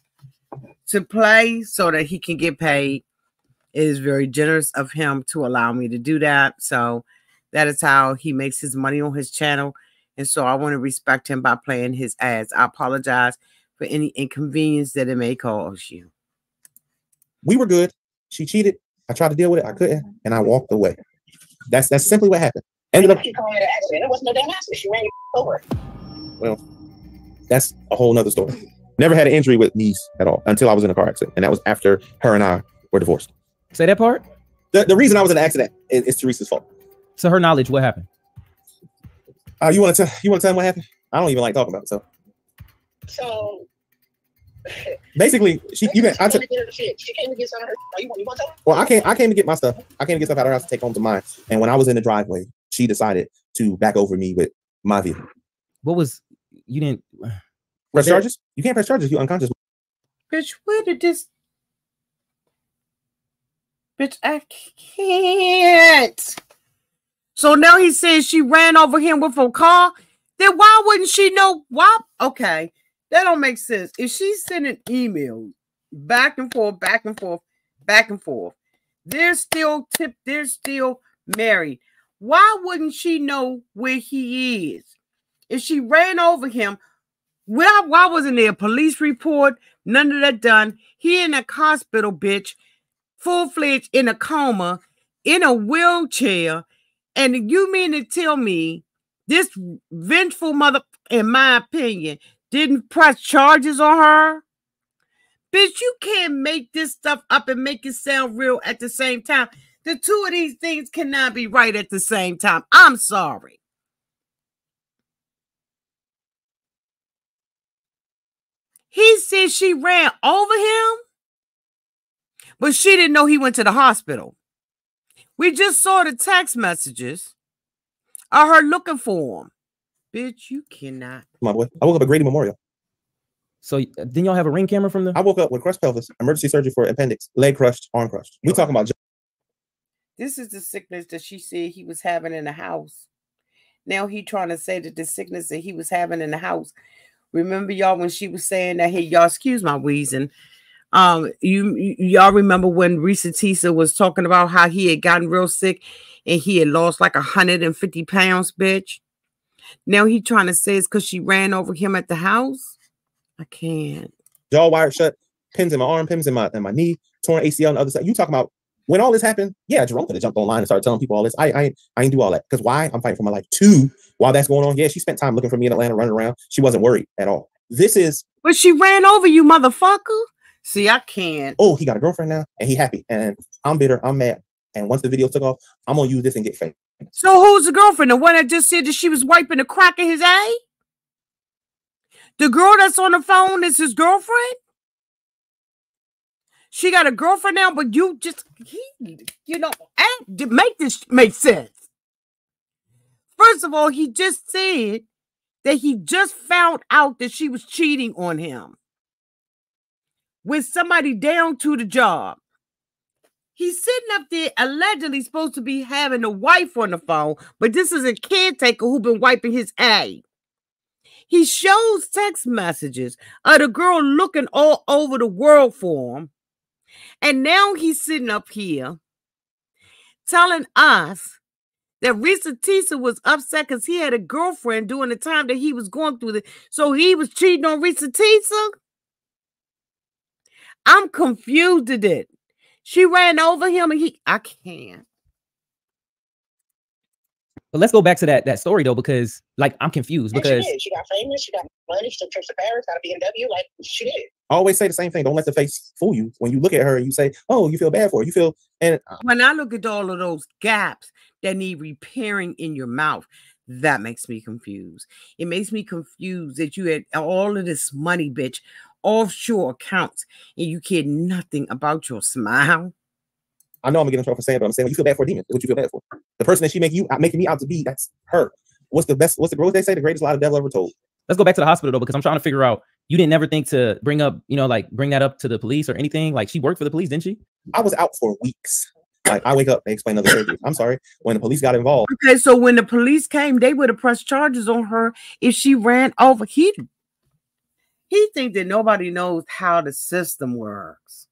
to play so that he can get paid. It is very generous of him to allow me to do that. So that is how he makes his money on his channel. And so I want to respect him by playing his ads. I apologize for any inconvenience that it may cause you. We were good. She cheated. I tried to deal with it. I couldn't. And I walked away. That's simply what happened. Ended up calling it an accident. It wasn't no damn accident. She ran over. Well, that's a whole nother story. Never had an injury with knees at all until I was in a car accident. And that was after her and I were divorced. Say that part? The reason I was in an accident is Teresa's fault. To her knowledge, what happened? You want to tell them what happened? I don't even like talking about it, so. Basically, she came to get some of her. You want to tell her? Well, I came to get my stuff. I came to get stuff out of her house to take home to mine. And when I was in the driveway, she decided to back over me with my vehicle. What was, you didn't. Press charges? You can't press charges. You unconscious. Bitch, where did this? Bitch, I can't. So now he says she ran over him with a car. Then why wouldn't she know? Why? Okay, that don't make sense. If she's sending emails back and forth, back and forth, back and forth, they're still tipped. They're still married. Why wouldn't she know where he is? If she ran over him. Well, why wasn't there a police report? None of that done. He in a hospital, bitch, full-fledged in a coma, in a wheelchair. And you mean to tell me this vengeful mother, in my opinion, didn't press charges on her? Bitch, you can't make this stuff up and make it sound real at the same time. The two of these things cannot be right at the same time. I'm sorry. He said she ran over him, but she didn't know he went to the hospital. We just saw the text messages of her looking for him. Bitch, you cannot. Come on, boy. I woke up at Grady Memorial. So didn't y'all have a ring camera from there? I woke up with crushed pelvis, emergency surgery for appendix, leg crushed, arm crushed. We talking about. This is the sickness that she said he was having in the house. Now he trying to say that the sickness that he was having in the house. Remember y'all when she was saying that, hey, y'all, excuse my wheezing. Y'all remember when Risa Tisa was talking about how he had gotten real sick and he had lost like 150 pounds, bitch. Now he trying to say it's because she ran over him at the house. I can't. Jaw wired shut, pins in my arm, pins in my knee, torn ACL on the other side. You talking about when all this happened? Yeah, Jerome could have jumped online and started telling people all this. I ain't do all that. Because why? I'm fighting for my life. Two, while that's going on, yeah, she spent time looking for me in Atlanta, running around. She wasn't worried at all. This is. But she ran over you, motherfucker. See, I can't. Oh, he got a girlfriend now, and he happy. And I'm bitter. I'm mad. And once the video took off, I'm going to use this and get famous. So who's the girlfriend? The one that just said that she was wiping the crack in his eye? The girl that's on the phone is his girlfriend? She got a girlfriend now, but you just, you know, make this make sense. First of all, he just said that he just found out that she was cheating on him with somebody down to the job. He's sitting up there allegedly supposed to be having a wife on the phone, but this is a caretaker who's been wiping his eye. He shows text messages of the girl looking all over the world for him. And now he's sitting up here telling us that Risa Tisa was upset because he had a girlfriend during the time that he was going through this. So he was cheating on Risa Tisa? I'm confused at it. She ran over him and he, I can't. But let's go back to that story though, because like I'm confused because she got famous, she got money, she took trips to Paris, got a BMW, like she did. I always say the same thing. Don't let the face fool you. When you look at her and you say, oh, you feel bad for her. You feel and when I look at all of those gaps that need repairing in your mouth, that makes me confused. It makes me confused that you had all of this money, bitch, offshore accounts, and you care nothing about your smile. I know I'm gonna get in trouble for saying, but I'm saying you feel bad for a demon. What you feel bad for? The person that she make you making me out to be, that's her. What's the best? What's the growth they say? The greatest lie the devil ever told. Let's go back to the hospital though, because I'm trying to figure out. You didn't ever think to bring up, you know, like bring that up to the police or anything. Like she worked for the police, didn't she? I was out for weeks. Like I wake up, they explain other surgeries. I'm sorry. When the police got involved. Okay, so when the police came, they would have pressed charges on her if she ran over. He think that nobody knows how the system works.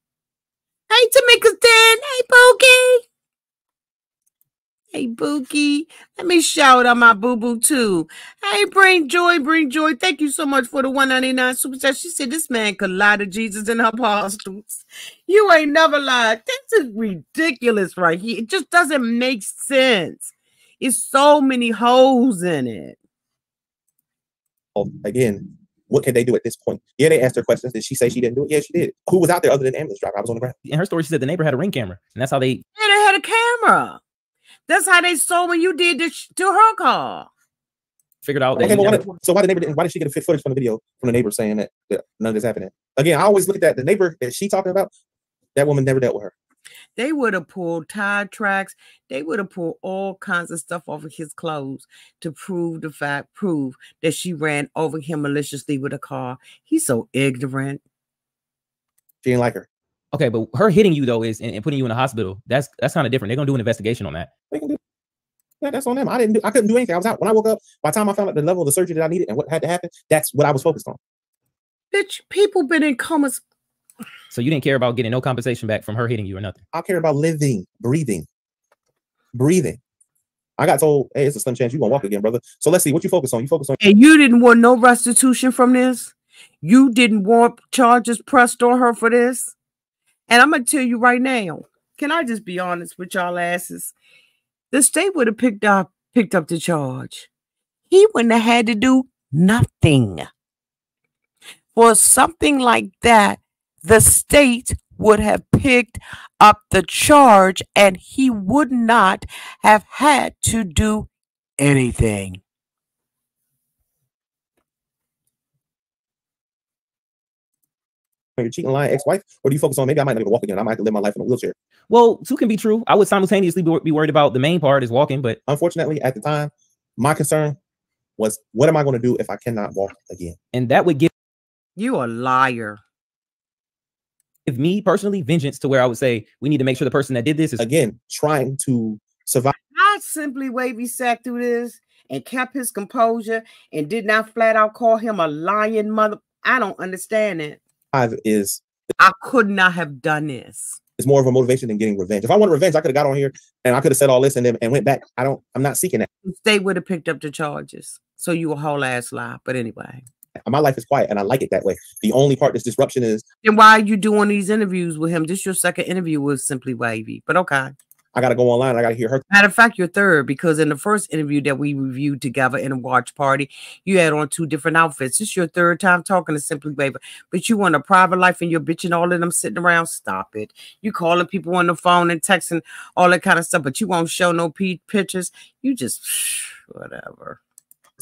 Hey, Tamika's dead. Hey, Boogie. Hey, Boogie. Let me shout out my boo-boo, too. Hey, Bring Joy, Bring Joy. Thank you so much for the $1.99 super chat. She said this man could lie to Jesus and her apostles. You ain't never lied. This is ridiculous right here. It just doesn't make sense. It's so many holes in it. Oh, again, what can they do at this point? Yeah, they asked her questions. Did she say she didn't do it? Yeah, she did. Who was out there other than the ambulance driver? I was on the ground. In her story, she said the neighbor had a ring camera. And that's how they... Yeah, they had a camera. That's how they saw when you did this to her car. Figured out... Okay, so why the neighbor didn't... Why did she get a fit footage from the video from the neighbor saying that, none of this happened? Again, I always look at that. The neighbor that she talking about, that woman never dealt with her. They would have pulled tie tracks. They would have pulled all kinds of stuff off of his clothes to prove the fact, prove that she ran over him maliciously with a car. He's so ignorant. She didn't like her. Okay, but her hitting you though is and putting you in the hospital. That's kind of different. They're gonna do an investigation on that. They can do, yeah, that's on them. I couldn't do anything. I was out when I woke up. By the time I found out the level of the surgery that I needed and what had to happen, that's what I was focused on. Bitch, people been in comas. So you didn't care about getting no compensation back from her hitting you or nothing? I care about living, breathing. I got told, hey, it's a slim chance you're going to walk again, brother. So let's see what you focus on. You focus on. And you didn't want no restitution from this. You didn't want charges pressed on her for this. And I'm going to tell you right now, can I just be honest with y'all asses? The state would have picked up the charge. He wouldn't have had to do nothing. For something like that, the state would have picked up the charge and he would not have had to do anything. Are you cheating, lying ex-wife, or do you focus on maybe I might not even walk again? I might have to live my life in a wheelchair. Well, two can be true. I would simultaneously be worried about the main part is walking, but unfortunately, at the time, my concern was, what am I going to do if I cannot walk again? And that would give you a liar. Give me personally vengeance to where I would say we need to make sure the person that did this is again trying to survive. Not Simply Wavy sat through this and kept his composure and did not flat out call him a lying mother. I don't understand it. I could not have done this. It's more of a motivation than getting revenge. If I wanted revenge, I could have got on here and I could have said all this and then went back. I'm not seeking that. They would have picked up the charges. So you a whole ass lie. But anyway, my life is quiet and I like it that way. The only part that's disruption is. Then why are you doing these interviews with him? This your second interview was Simply Wavy. But okay. I got to go online. I got to hear her. Matter of fact, your third, because in the first interview that we reviewed together in a watch party, you had on two different outfits. This is your third time talking to Simply Wavy, but you want a private life and you're bitching all of them sitting around. Stop it. You calling people on the phone and texting all that kind of stuff, but you won't show no pictures. You just whatever.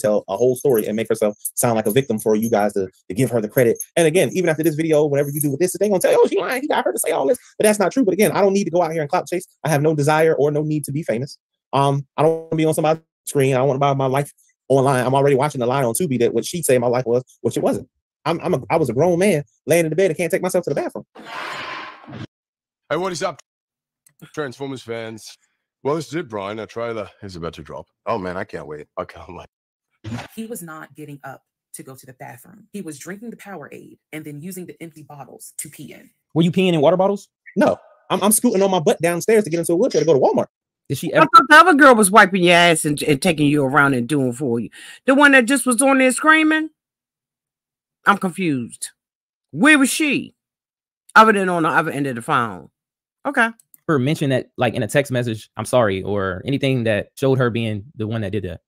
Tell a whole story and make herself sound like a victim for you guys to give her the credit. And again, even after this video, whatever you do with this, they're gonna tell you, oh, she lying, he got her to say all this, but that's not true. But again, I don't need to go out here and clout chase. I have no desire or no need to be famous. I don't want to be on somebody's screen. I don't want to buy my life online. I'm already watching the lie on Tubi that what she'd say my life was, which it wasn't. I was a grown man laying in the bed and can't take myself to the bathroom. Hey, what is up, Transformers fans? Well, this is it, Brian. Our trailer is about to drop. Oh man, I can't wait. I can't wait. He was not getting up to go to the bathroom. He was drinking the Powerade and then using the empty bottles to pee in. Were you peeing in water bottles? No. I'm scooting on my butt downstairs to get into a wheelchair to go to Walmart. Did she ever? I thought the other girl was wiping your ass and taking you around and doing for you. The one that just was on there screaming? I'm confused. Where was she? Other than on the other end of the phone. Okay. Her mention that like in a text message, I'm sorry, or anything that showed her being the one that did that.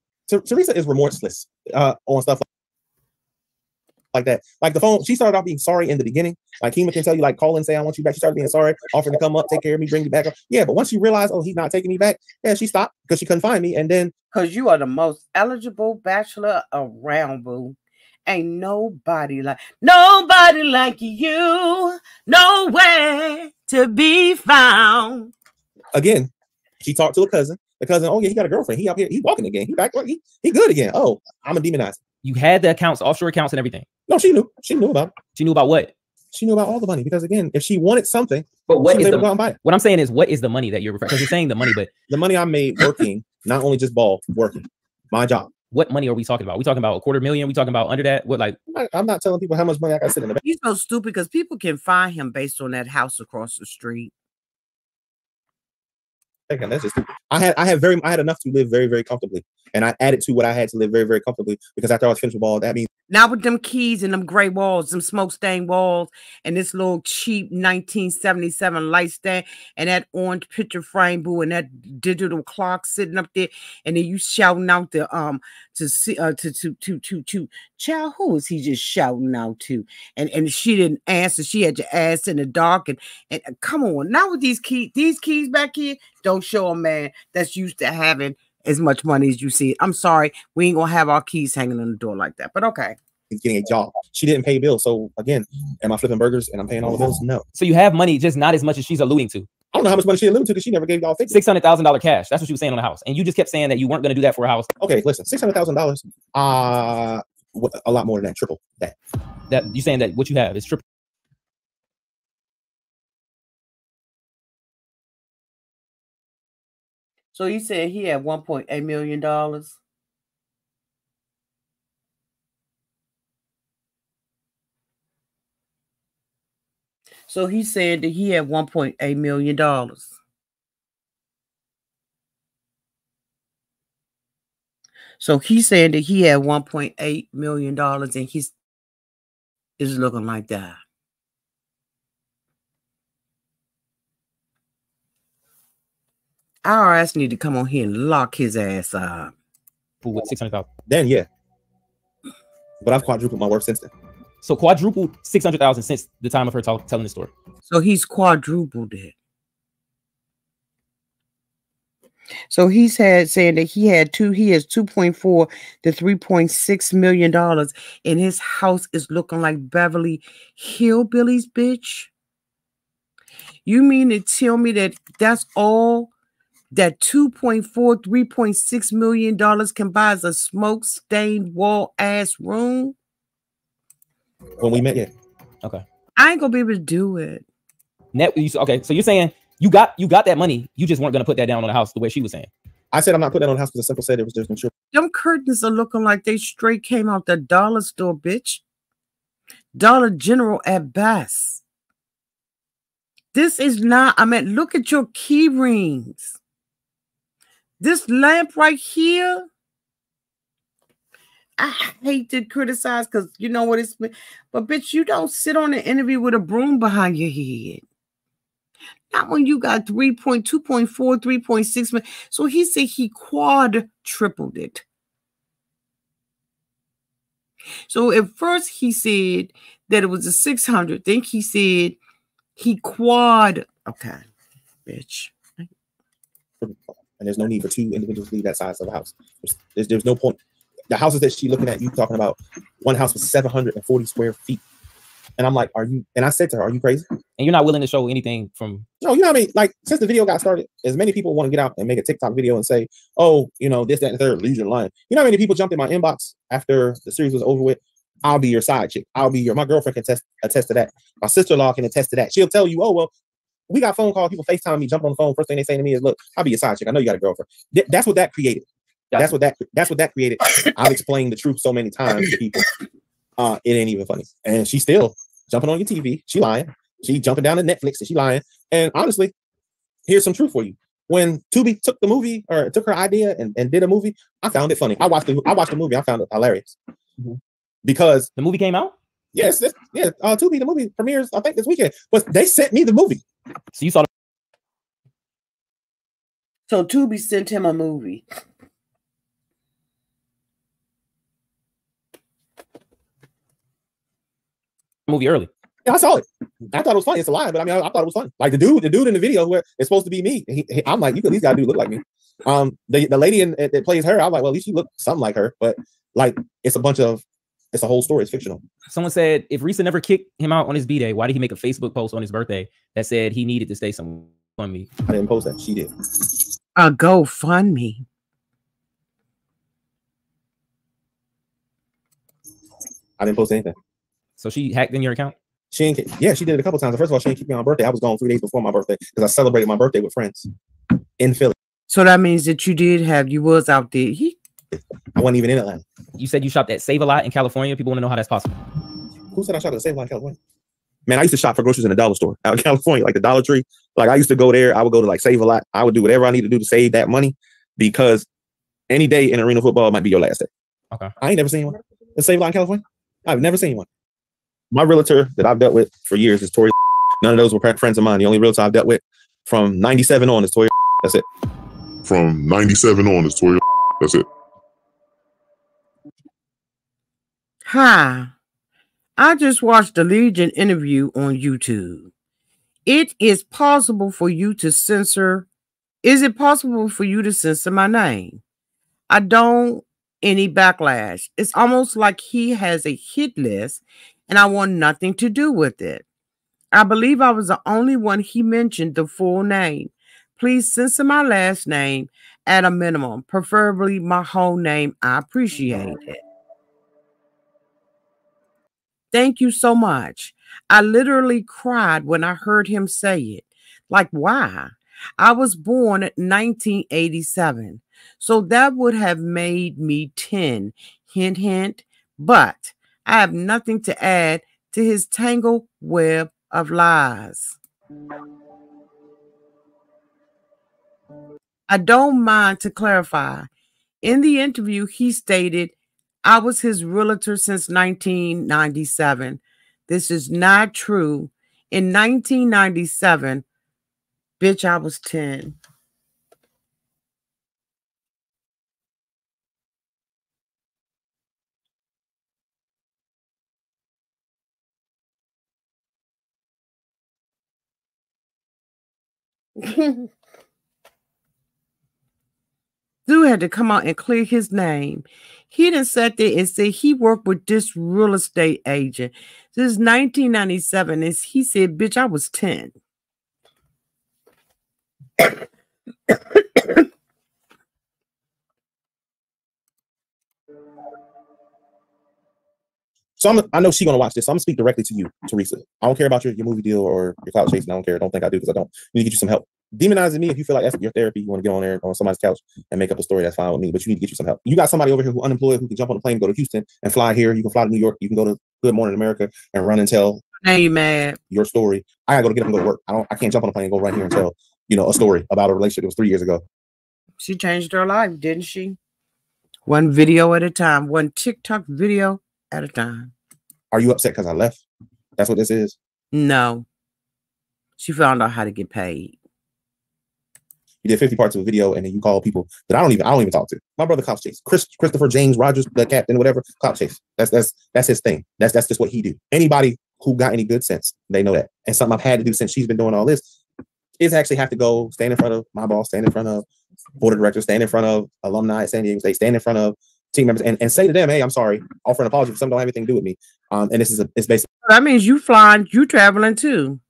Teresa is remorseless on stuff like that. Like the phone, she started off being sorry in the beginning. Like Kima can tell you, like, call and say, I want you back. She started being sorry, offering to come up, take care of me, bring me back up. Yeah, but once she realized, oh, he's not taking me back, yeah, she stopped because she couldn't find me. And then... Because you are the most eligible bachelor around, boo. Ain't nobody like you. Nowhere to be found. Again, she talked to a cousin. The cousin, oh yeah, he got a girlfriend. He out here, he walking again. He back, he good again. Oh, I'm a demonizer. You had the accounts, offshore accounts and everything. No, she knew. She knew about it. She knew about what? She knew about all the money because again, if she wanted something, but what is the, go and buy it. What I'm saying is, what is the money that you're referring? Because you're saying the money, but the money I made working, not only just ball working, my job. What money are we talking about? We talking about $250,000? We talking about under that? What like? I'm not telling people how much money I got sitting in the bank. He's so stupid because people can find him based on that house across the street. That's just stupid. I had enough to live very, very comfortably. And I added to what I had to live very, very comfortably because after I was finished with ball, that means now with them keys and them gray walls, them smoke stained walls, and this little cheap 1977 light stand and that orange picture frame, boo, and that digital clock sitting up there, and then you shouting out the to see to child, who is he just shouting out to? And she didn't answer. She had your ass in the dark and come on, now with these keys back here, don't show a man that's used to having as much money as you see. I'm sorry, we ain't gonna have our keys hanging on the door like that, but okay. Getting a job. She didn't pay bills, so again, am I flipping burgers and I'm paying all the bills? No. So you have money, just not as much as she's alluding to. I don't know how much money she alluded to because she never gave y'all figures. $600,000 cash. That's what she was saying on the house. And you just kept saying that you weren't gonna do that for a house. Okay, listen, $600,000, a lot more than that, triple that. That you're saying that what you have is triple. So he said he had $1.8 million. So he said that he had $1.8 million. So he's saying that he had $1.8 million and he's is looking like that. Our ass need to come on here and lock his ass up. With 600,000. Then yeah. But I've quadrupled my worth since then. So quadrupled 600,000 since the time of her telling the story. So he's quadrupled it. So he's had saying that he had $2.4 to $3.6 million, and his house is looking like Beverly Hillbillies, bitch. You mean to tell me that that's all that $2.4, $3.6 million can buy as a smoke-stained wall-ass room? When we met, yeah. Okay. I ain't gonna be able to do it. Net, okay, so you're saying you got that money. You just weren't gonna put that down on the house the way she was saying. I said I'm not putting that on the house because the simple said it was just insurance. Them curtains are looking like they straight came out the dollar store, bitch. Dollar General at best. This is not, I mean, look at your key rings. This lamp right here. I hate to criticize because you know what it's been, but bitch, you don't sit on an interview with a broom behind your head. Not when you got 3.2.4, 3.6 million. So he said he quadrupled it. So at first he said that it was a 600. Then he said he okay, bitch. And there's no need for two individuals to leave that size of the house. There's no point. The houses that she looking at, you talking about, one house was 740 square feet. And I'm like, are you, and I said to her, are you crazy? And you're not willing to show anything from. No, you know what I mean? Like, since the video got started, as many people want to get out and make a TikTok video and say, oh, you know, this, that, and the third, Legion line. You know how many people jumped in my inbox after the series was over with? I'll be your side chick. I'll be your, my girlfriend can attest to that. My sister-in-law can attest to that. She'll tell you, oh, well, we got phone calls. People FaceTime me, jump on the phone. First thing they say to me is, look, I'll be your side chick. I know you got a girlfriend. That's what that created. That's what that created. I've explained the truth so many times to people. It ain't even funny. And she's still jumping on your TV. She lying. She jumping down to Netflix and she lying. And honestly, here's some truth for you. When Tubi took the movie or took her idea and did a movie, I found it funny. I watched the movie. I found it hilarious because the movie came out. Yes. Yeah. Tubi, the movie premieres, I think this weekend, but they sent me the movie. So you saw. So Tubi sent him a movie. Movie early. Yeah, I saw it. I thought it was funny. It's a lie, but I mean, I thought it was funny. Like the dude in the video where it's supposed to be me. I'm like, you could at least gotta look like me. The lady that plays her, I'm like, well, at least you look something like her. But like, it's a whole story. It's fictional. Someone said if Risa never kicked him out on his b-day, why did he make a Facebook post on his birthday that said he needed to stay somewhere on me? I didn't post that. She did. A GoFundMe. I didn't post anything. So she hacked in your account? She ain't, yeah, she did it a couple times. First of all, she didn't keep me on my birthday. I was gone 3 days before my birthday because I celebrated my birthday with friends in Philly. So that means that you did have, you was out there. I wasn't even in Atlanta. You said you shopped at Save-A-Lot in California. People want to know how that's possible. Who said I shopped at Save-A-Lot in California? Man, I used to shop for groceries in the dollar store out in California, like the Dollar Tree. Like I used to go there. I would go to like Save-A-Lot. I would do whatever I need to do to save that money because any day in arena football might be your last day. Okay. I ain't never seen one in Save-A-Lot in California. I've never seen one. My realtor that I've dealt with for years is Tori. None of those were friends of mine. The only realtor I've dealt with from 97 on is Tori. That's it. From 97 on is Tori. That's it. Hi. I just watched the Legion interview on YouTube. It is possible for you to censor. Is it possible for you to censor my name? I don't any backlash. It's almost like he has a hit list and I want nothing to do with it. I believe I was the only one he mentioned the full name. Please censor my last name at a minimum, preferably my whole name. I appreciate it. Thank you so much. I literally cried when I heard him say it. Like, why? I was born in 1987, so that would have made me 10. Hint, hint. But I have nothing to add to his tangled web of lies. I don't mind to clarify. In the interview, he stated, "I was his realtor since 1997. This is not true. In 1997, bitch, I was 10. Dude had to come out and clear his name. He then sat there and said he worked with this real estate agent since 1997. And he said, bitch, I was 10. So I know she's going to watch this. So I'm going to speak directly to you, Teresa. I don't care about your movie deal or your clout chasing. I don't care. I don't think I do because I don't. I need to get you some help. Demonizing me, if you feel like that's your therapy, you want to get on there on somebody's couch and make up a story, that's fine with me. But you need to get you some help. You got somebody over here who's unemployed who can jump on a plane, go to Houston and fly here. You can fly to New York. You can go to Good Morning America and run and tell your story. I got to go get up and go to work. I can't jump on a plane and go right here and tell, you know, a story about a relationship that was 3 years ago. She changed her life, didn't she? One video at a time. One TikTok video at a time. Are you upset because I left? That's what this is? No. She found out how to get paid. You did 50 parts of a video, and then you call people that I don't even talk to. My brother clout chase. Christopher James Rogers, the captain, whatever, clout chase. That's his thing. That's just what he do. Anybody who got any good sense, they know that. And something I've had to do since she's been doing all this is actually have to go stand in front of my boss, stand in front of board of directors, stand in front of alumni at San Diego State, stand in front of team members, and say to them, hey, I'm sorry, offer an apology for something don't have anything to do with me. And this is it's basically that means you flying, you traveling too.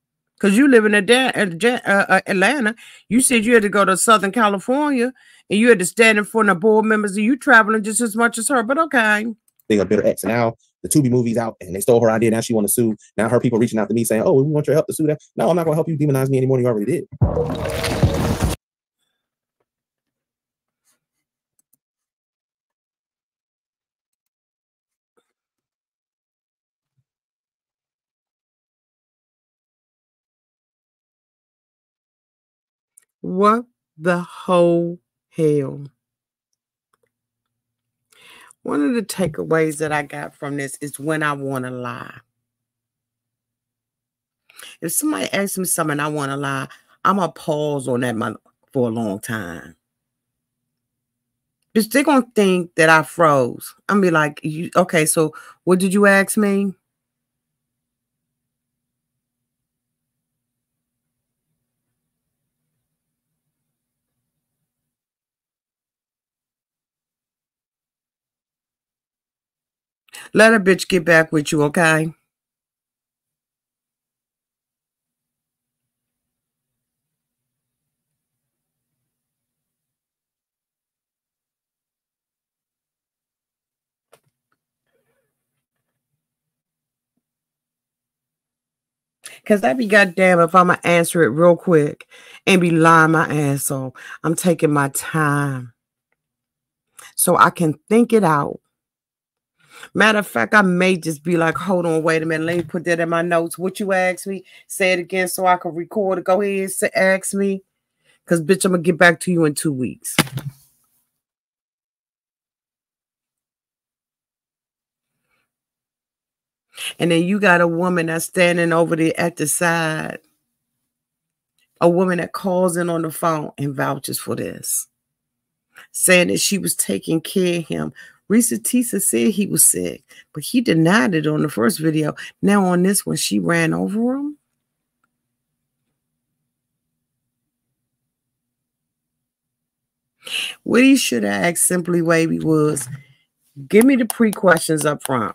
Because you live in Atlanta. You said you had to go to Southern California and you had to stand in front of board members and you traveling just as much as her, but okay. They got bitter ex, and now the Tubi movie's out and they stole her idea. Now she want to sue. Now her people reaching out to me saying, oh, we want your help to sue that. No, I'm not going to help you demonize me anymore than you already did. What the whole hell? One of the takeaways that I got from this is when I want to lie. If somebody asks me something I want to lie, I'm going to pause on that for a long time. Because they're going to think that I froze. I'm going to be like, okay, so what did you ask me? Let a bitch get back with you, okay? Because I'd be goddamn if I'm going to answer it real quick and be lying my ass off. I'm taking my time so I can think it out. Matter of fact, I may just be like, hold on, wait a minute. Let me put that in my notes. What you asked me, say it again so I can record it. Go ahead and ask me. Because, bitch, I'm going to get back to you in 2 weeks. And then you got a woman that's standing over there at the side. A woman that calls in on the phone and vouches for this. Saying that she was taking care of him. Risa Tisa said he was sick, but he denied it on the first video. Now on this one, she ran over him. What he should have asked Simply Wavy was, give me the pre-questions up front.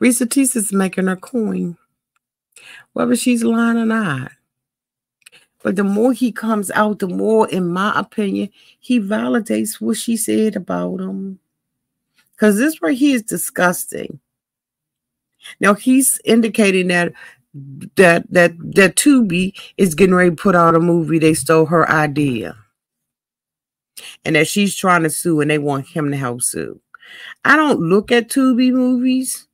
Risa Tisa's making her coin, whether she's lying or not. But the more he comes out, the more, in my opinion, he validates what she said about him. Because this right here is disgusting. Now, he's indicating that Tubi is getting ready to put out a movie. They stole her idea. And that she's trying to sue and they want him to help sue. I don't look at Tubi movies.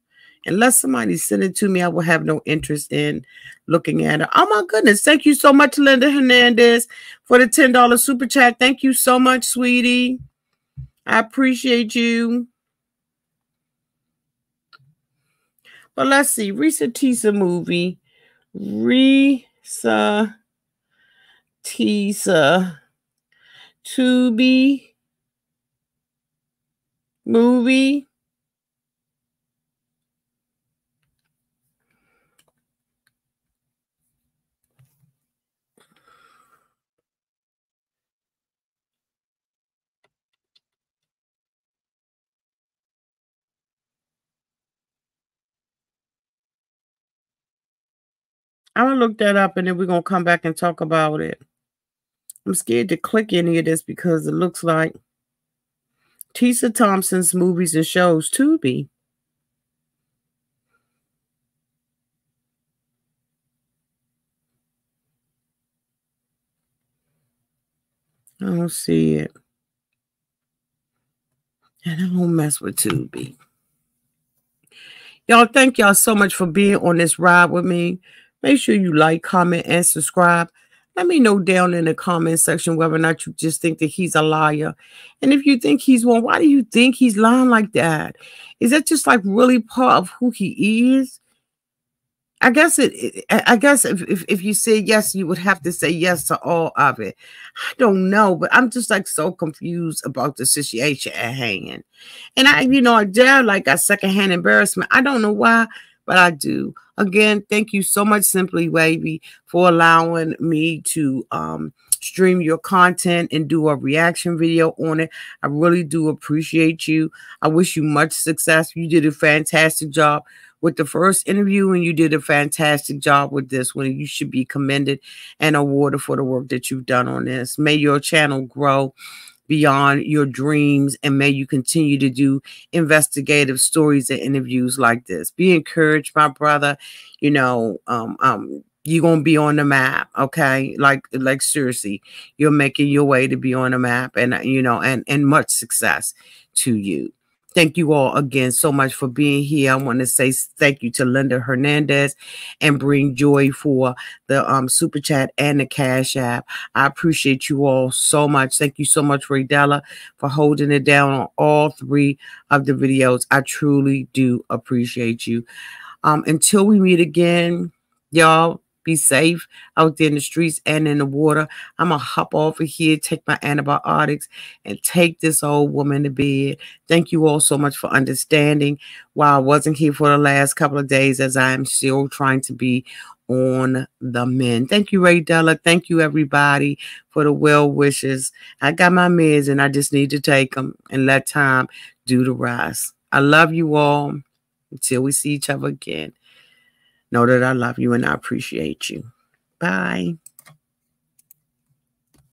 Unless somebody send it to me, I will have no interest in looking at it. Oh, my goodness. Thank you so much, Linda Hernandez, for the $10 super chat. Thank you so much, sweetie. I appreciate you. But let's see. Risa Tisa movie. Risa Tisa Tubi movie. I'm going to look that up, and then we're going to come back and talk about it. I'm scared to click any of this because it looks like Tisa Thompson's movies and shows Tubi. I don't see it. And I don't mess with Tubi. Y'all, thank y'all so much for being on this ride with me. Make sure you like, comment, and subscribe. Let me know down in the comment section whether or not you just think that he's a liar. And if you think he's one, why do you think he's lying like that? Is that just like really part of who he is? I guess it. I guess if you say yes, you would have to say yes to all of it. I don't know, but I'm just like so confused about the situation at hand. And I, you know, I dare like a secondhand embarrassment. I don't know why, but I do. Again, thank you so much, Simply Wavy, for allowing me to stream your content and do a reaction video on it. I really do appreciate you. I wish you much success. You did a fantastic job with the first interview, and you did a fantastic job with this one. You should be commended and awarded for the work that you've done on this. May your channel grow beyond your dreams, and may you continue to do investigative stories and interviews like this. Be encouraged, my brother. You know, you're gonna be on the map, okay? Like seriously, you're making your way to be on the map, and you know, and much success to you. Thank you all again so much for being here. I want to say thank you to Linda Hernandez and Bring Joy for the Super Chat and the Cash App. I appreciate you all so much. Thank you so much, Raydella, for holding it down on all three of the videos. I truly do appreciate you. Until we meet again, y'all, be safe out there in the streets and in the water. I'm going to hop off of here, take my antibiotics, and take this old woman to bed. Thank you all so much for understanding why I wasn't here for the last couple of days, as I am still trying to be on the men. Thank you, Raydella. Thank you, everybody, for the well wishes. I got my meds, and I just need to take them and let time do the rest. I love you all until we see each other again. Know that I love you and I appreciate you. Bye.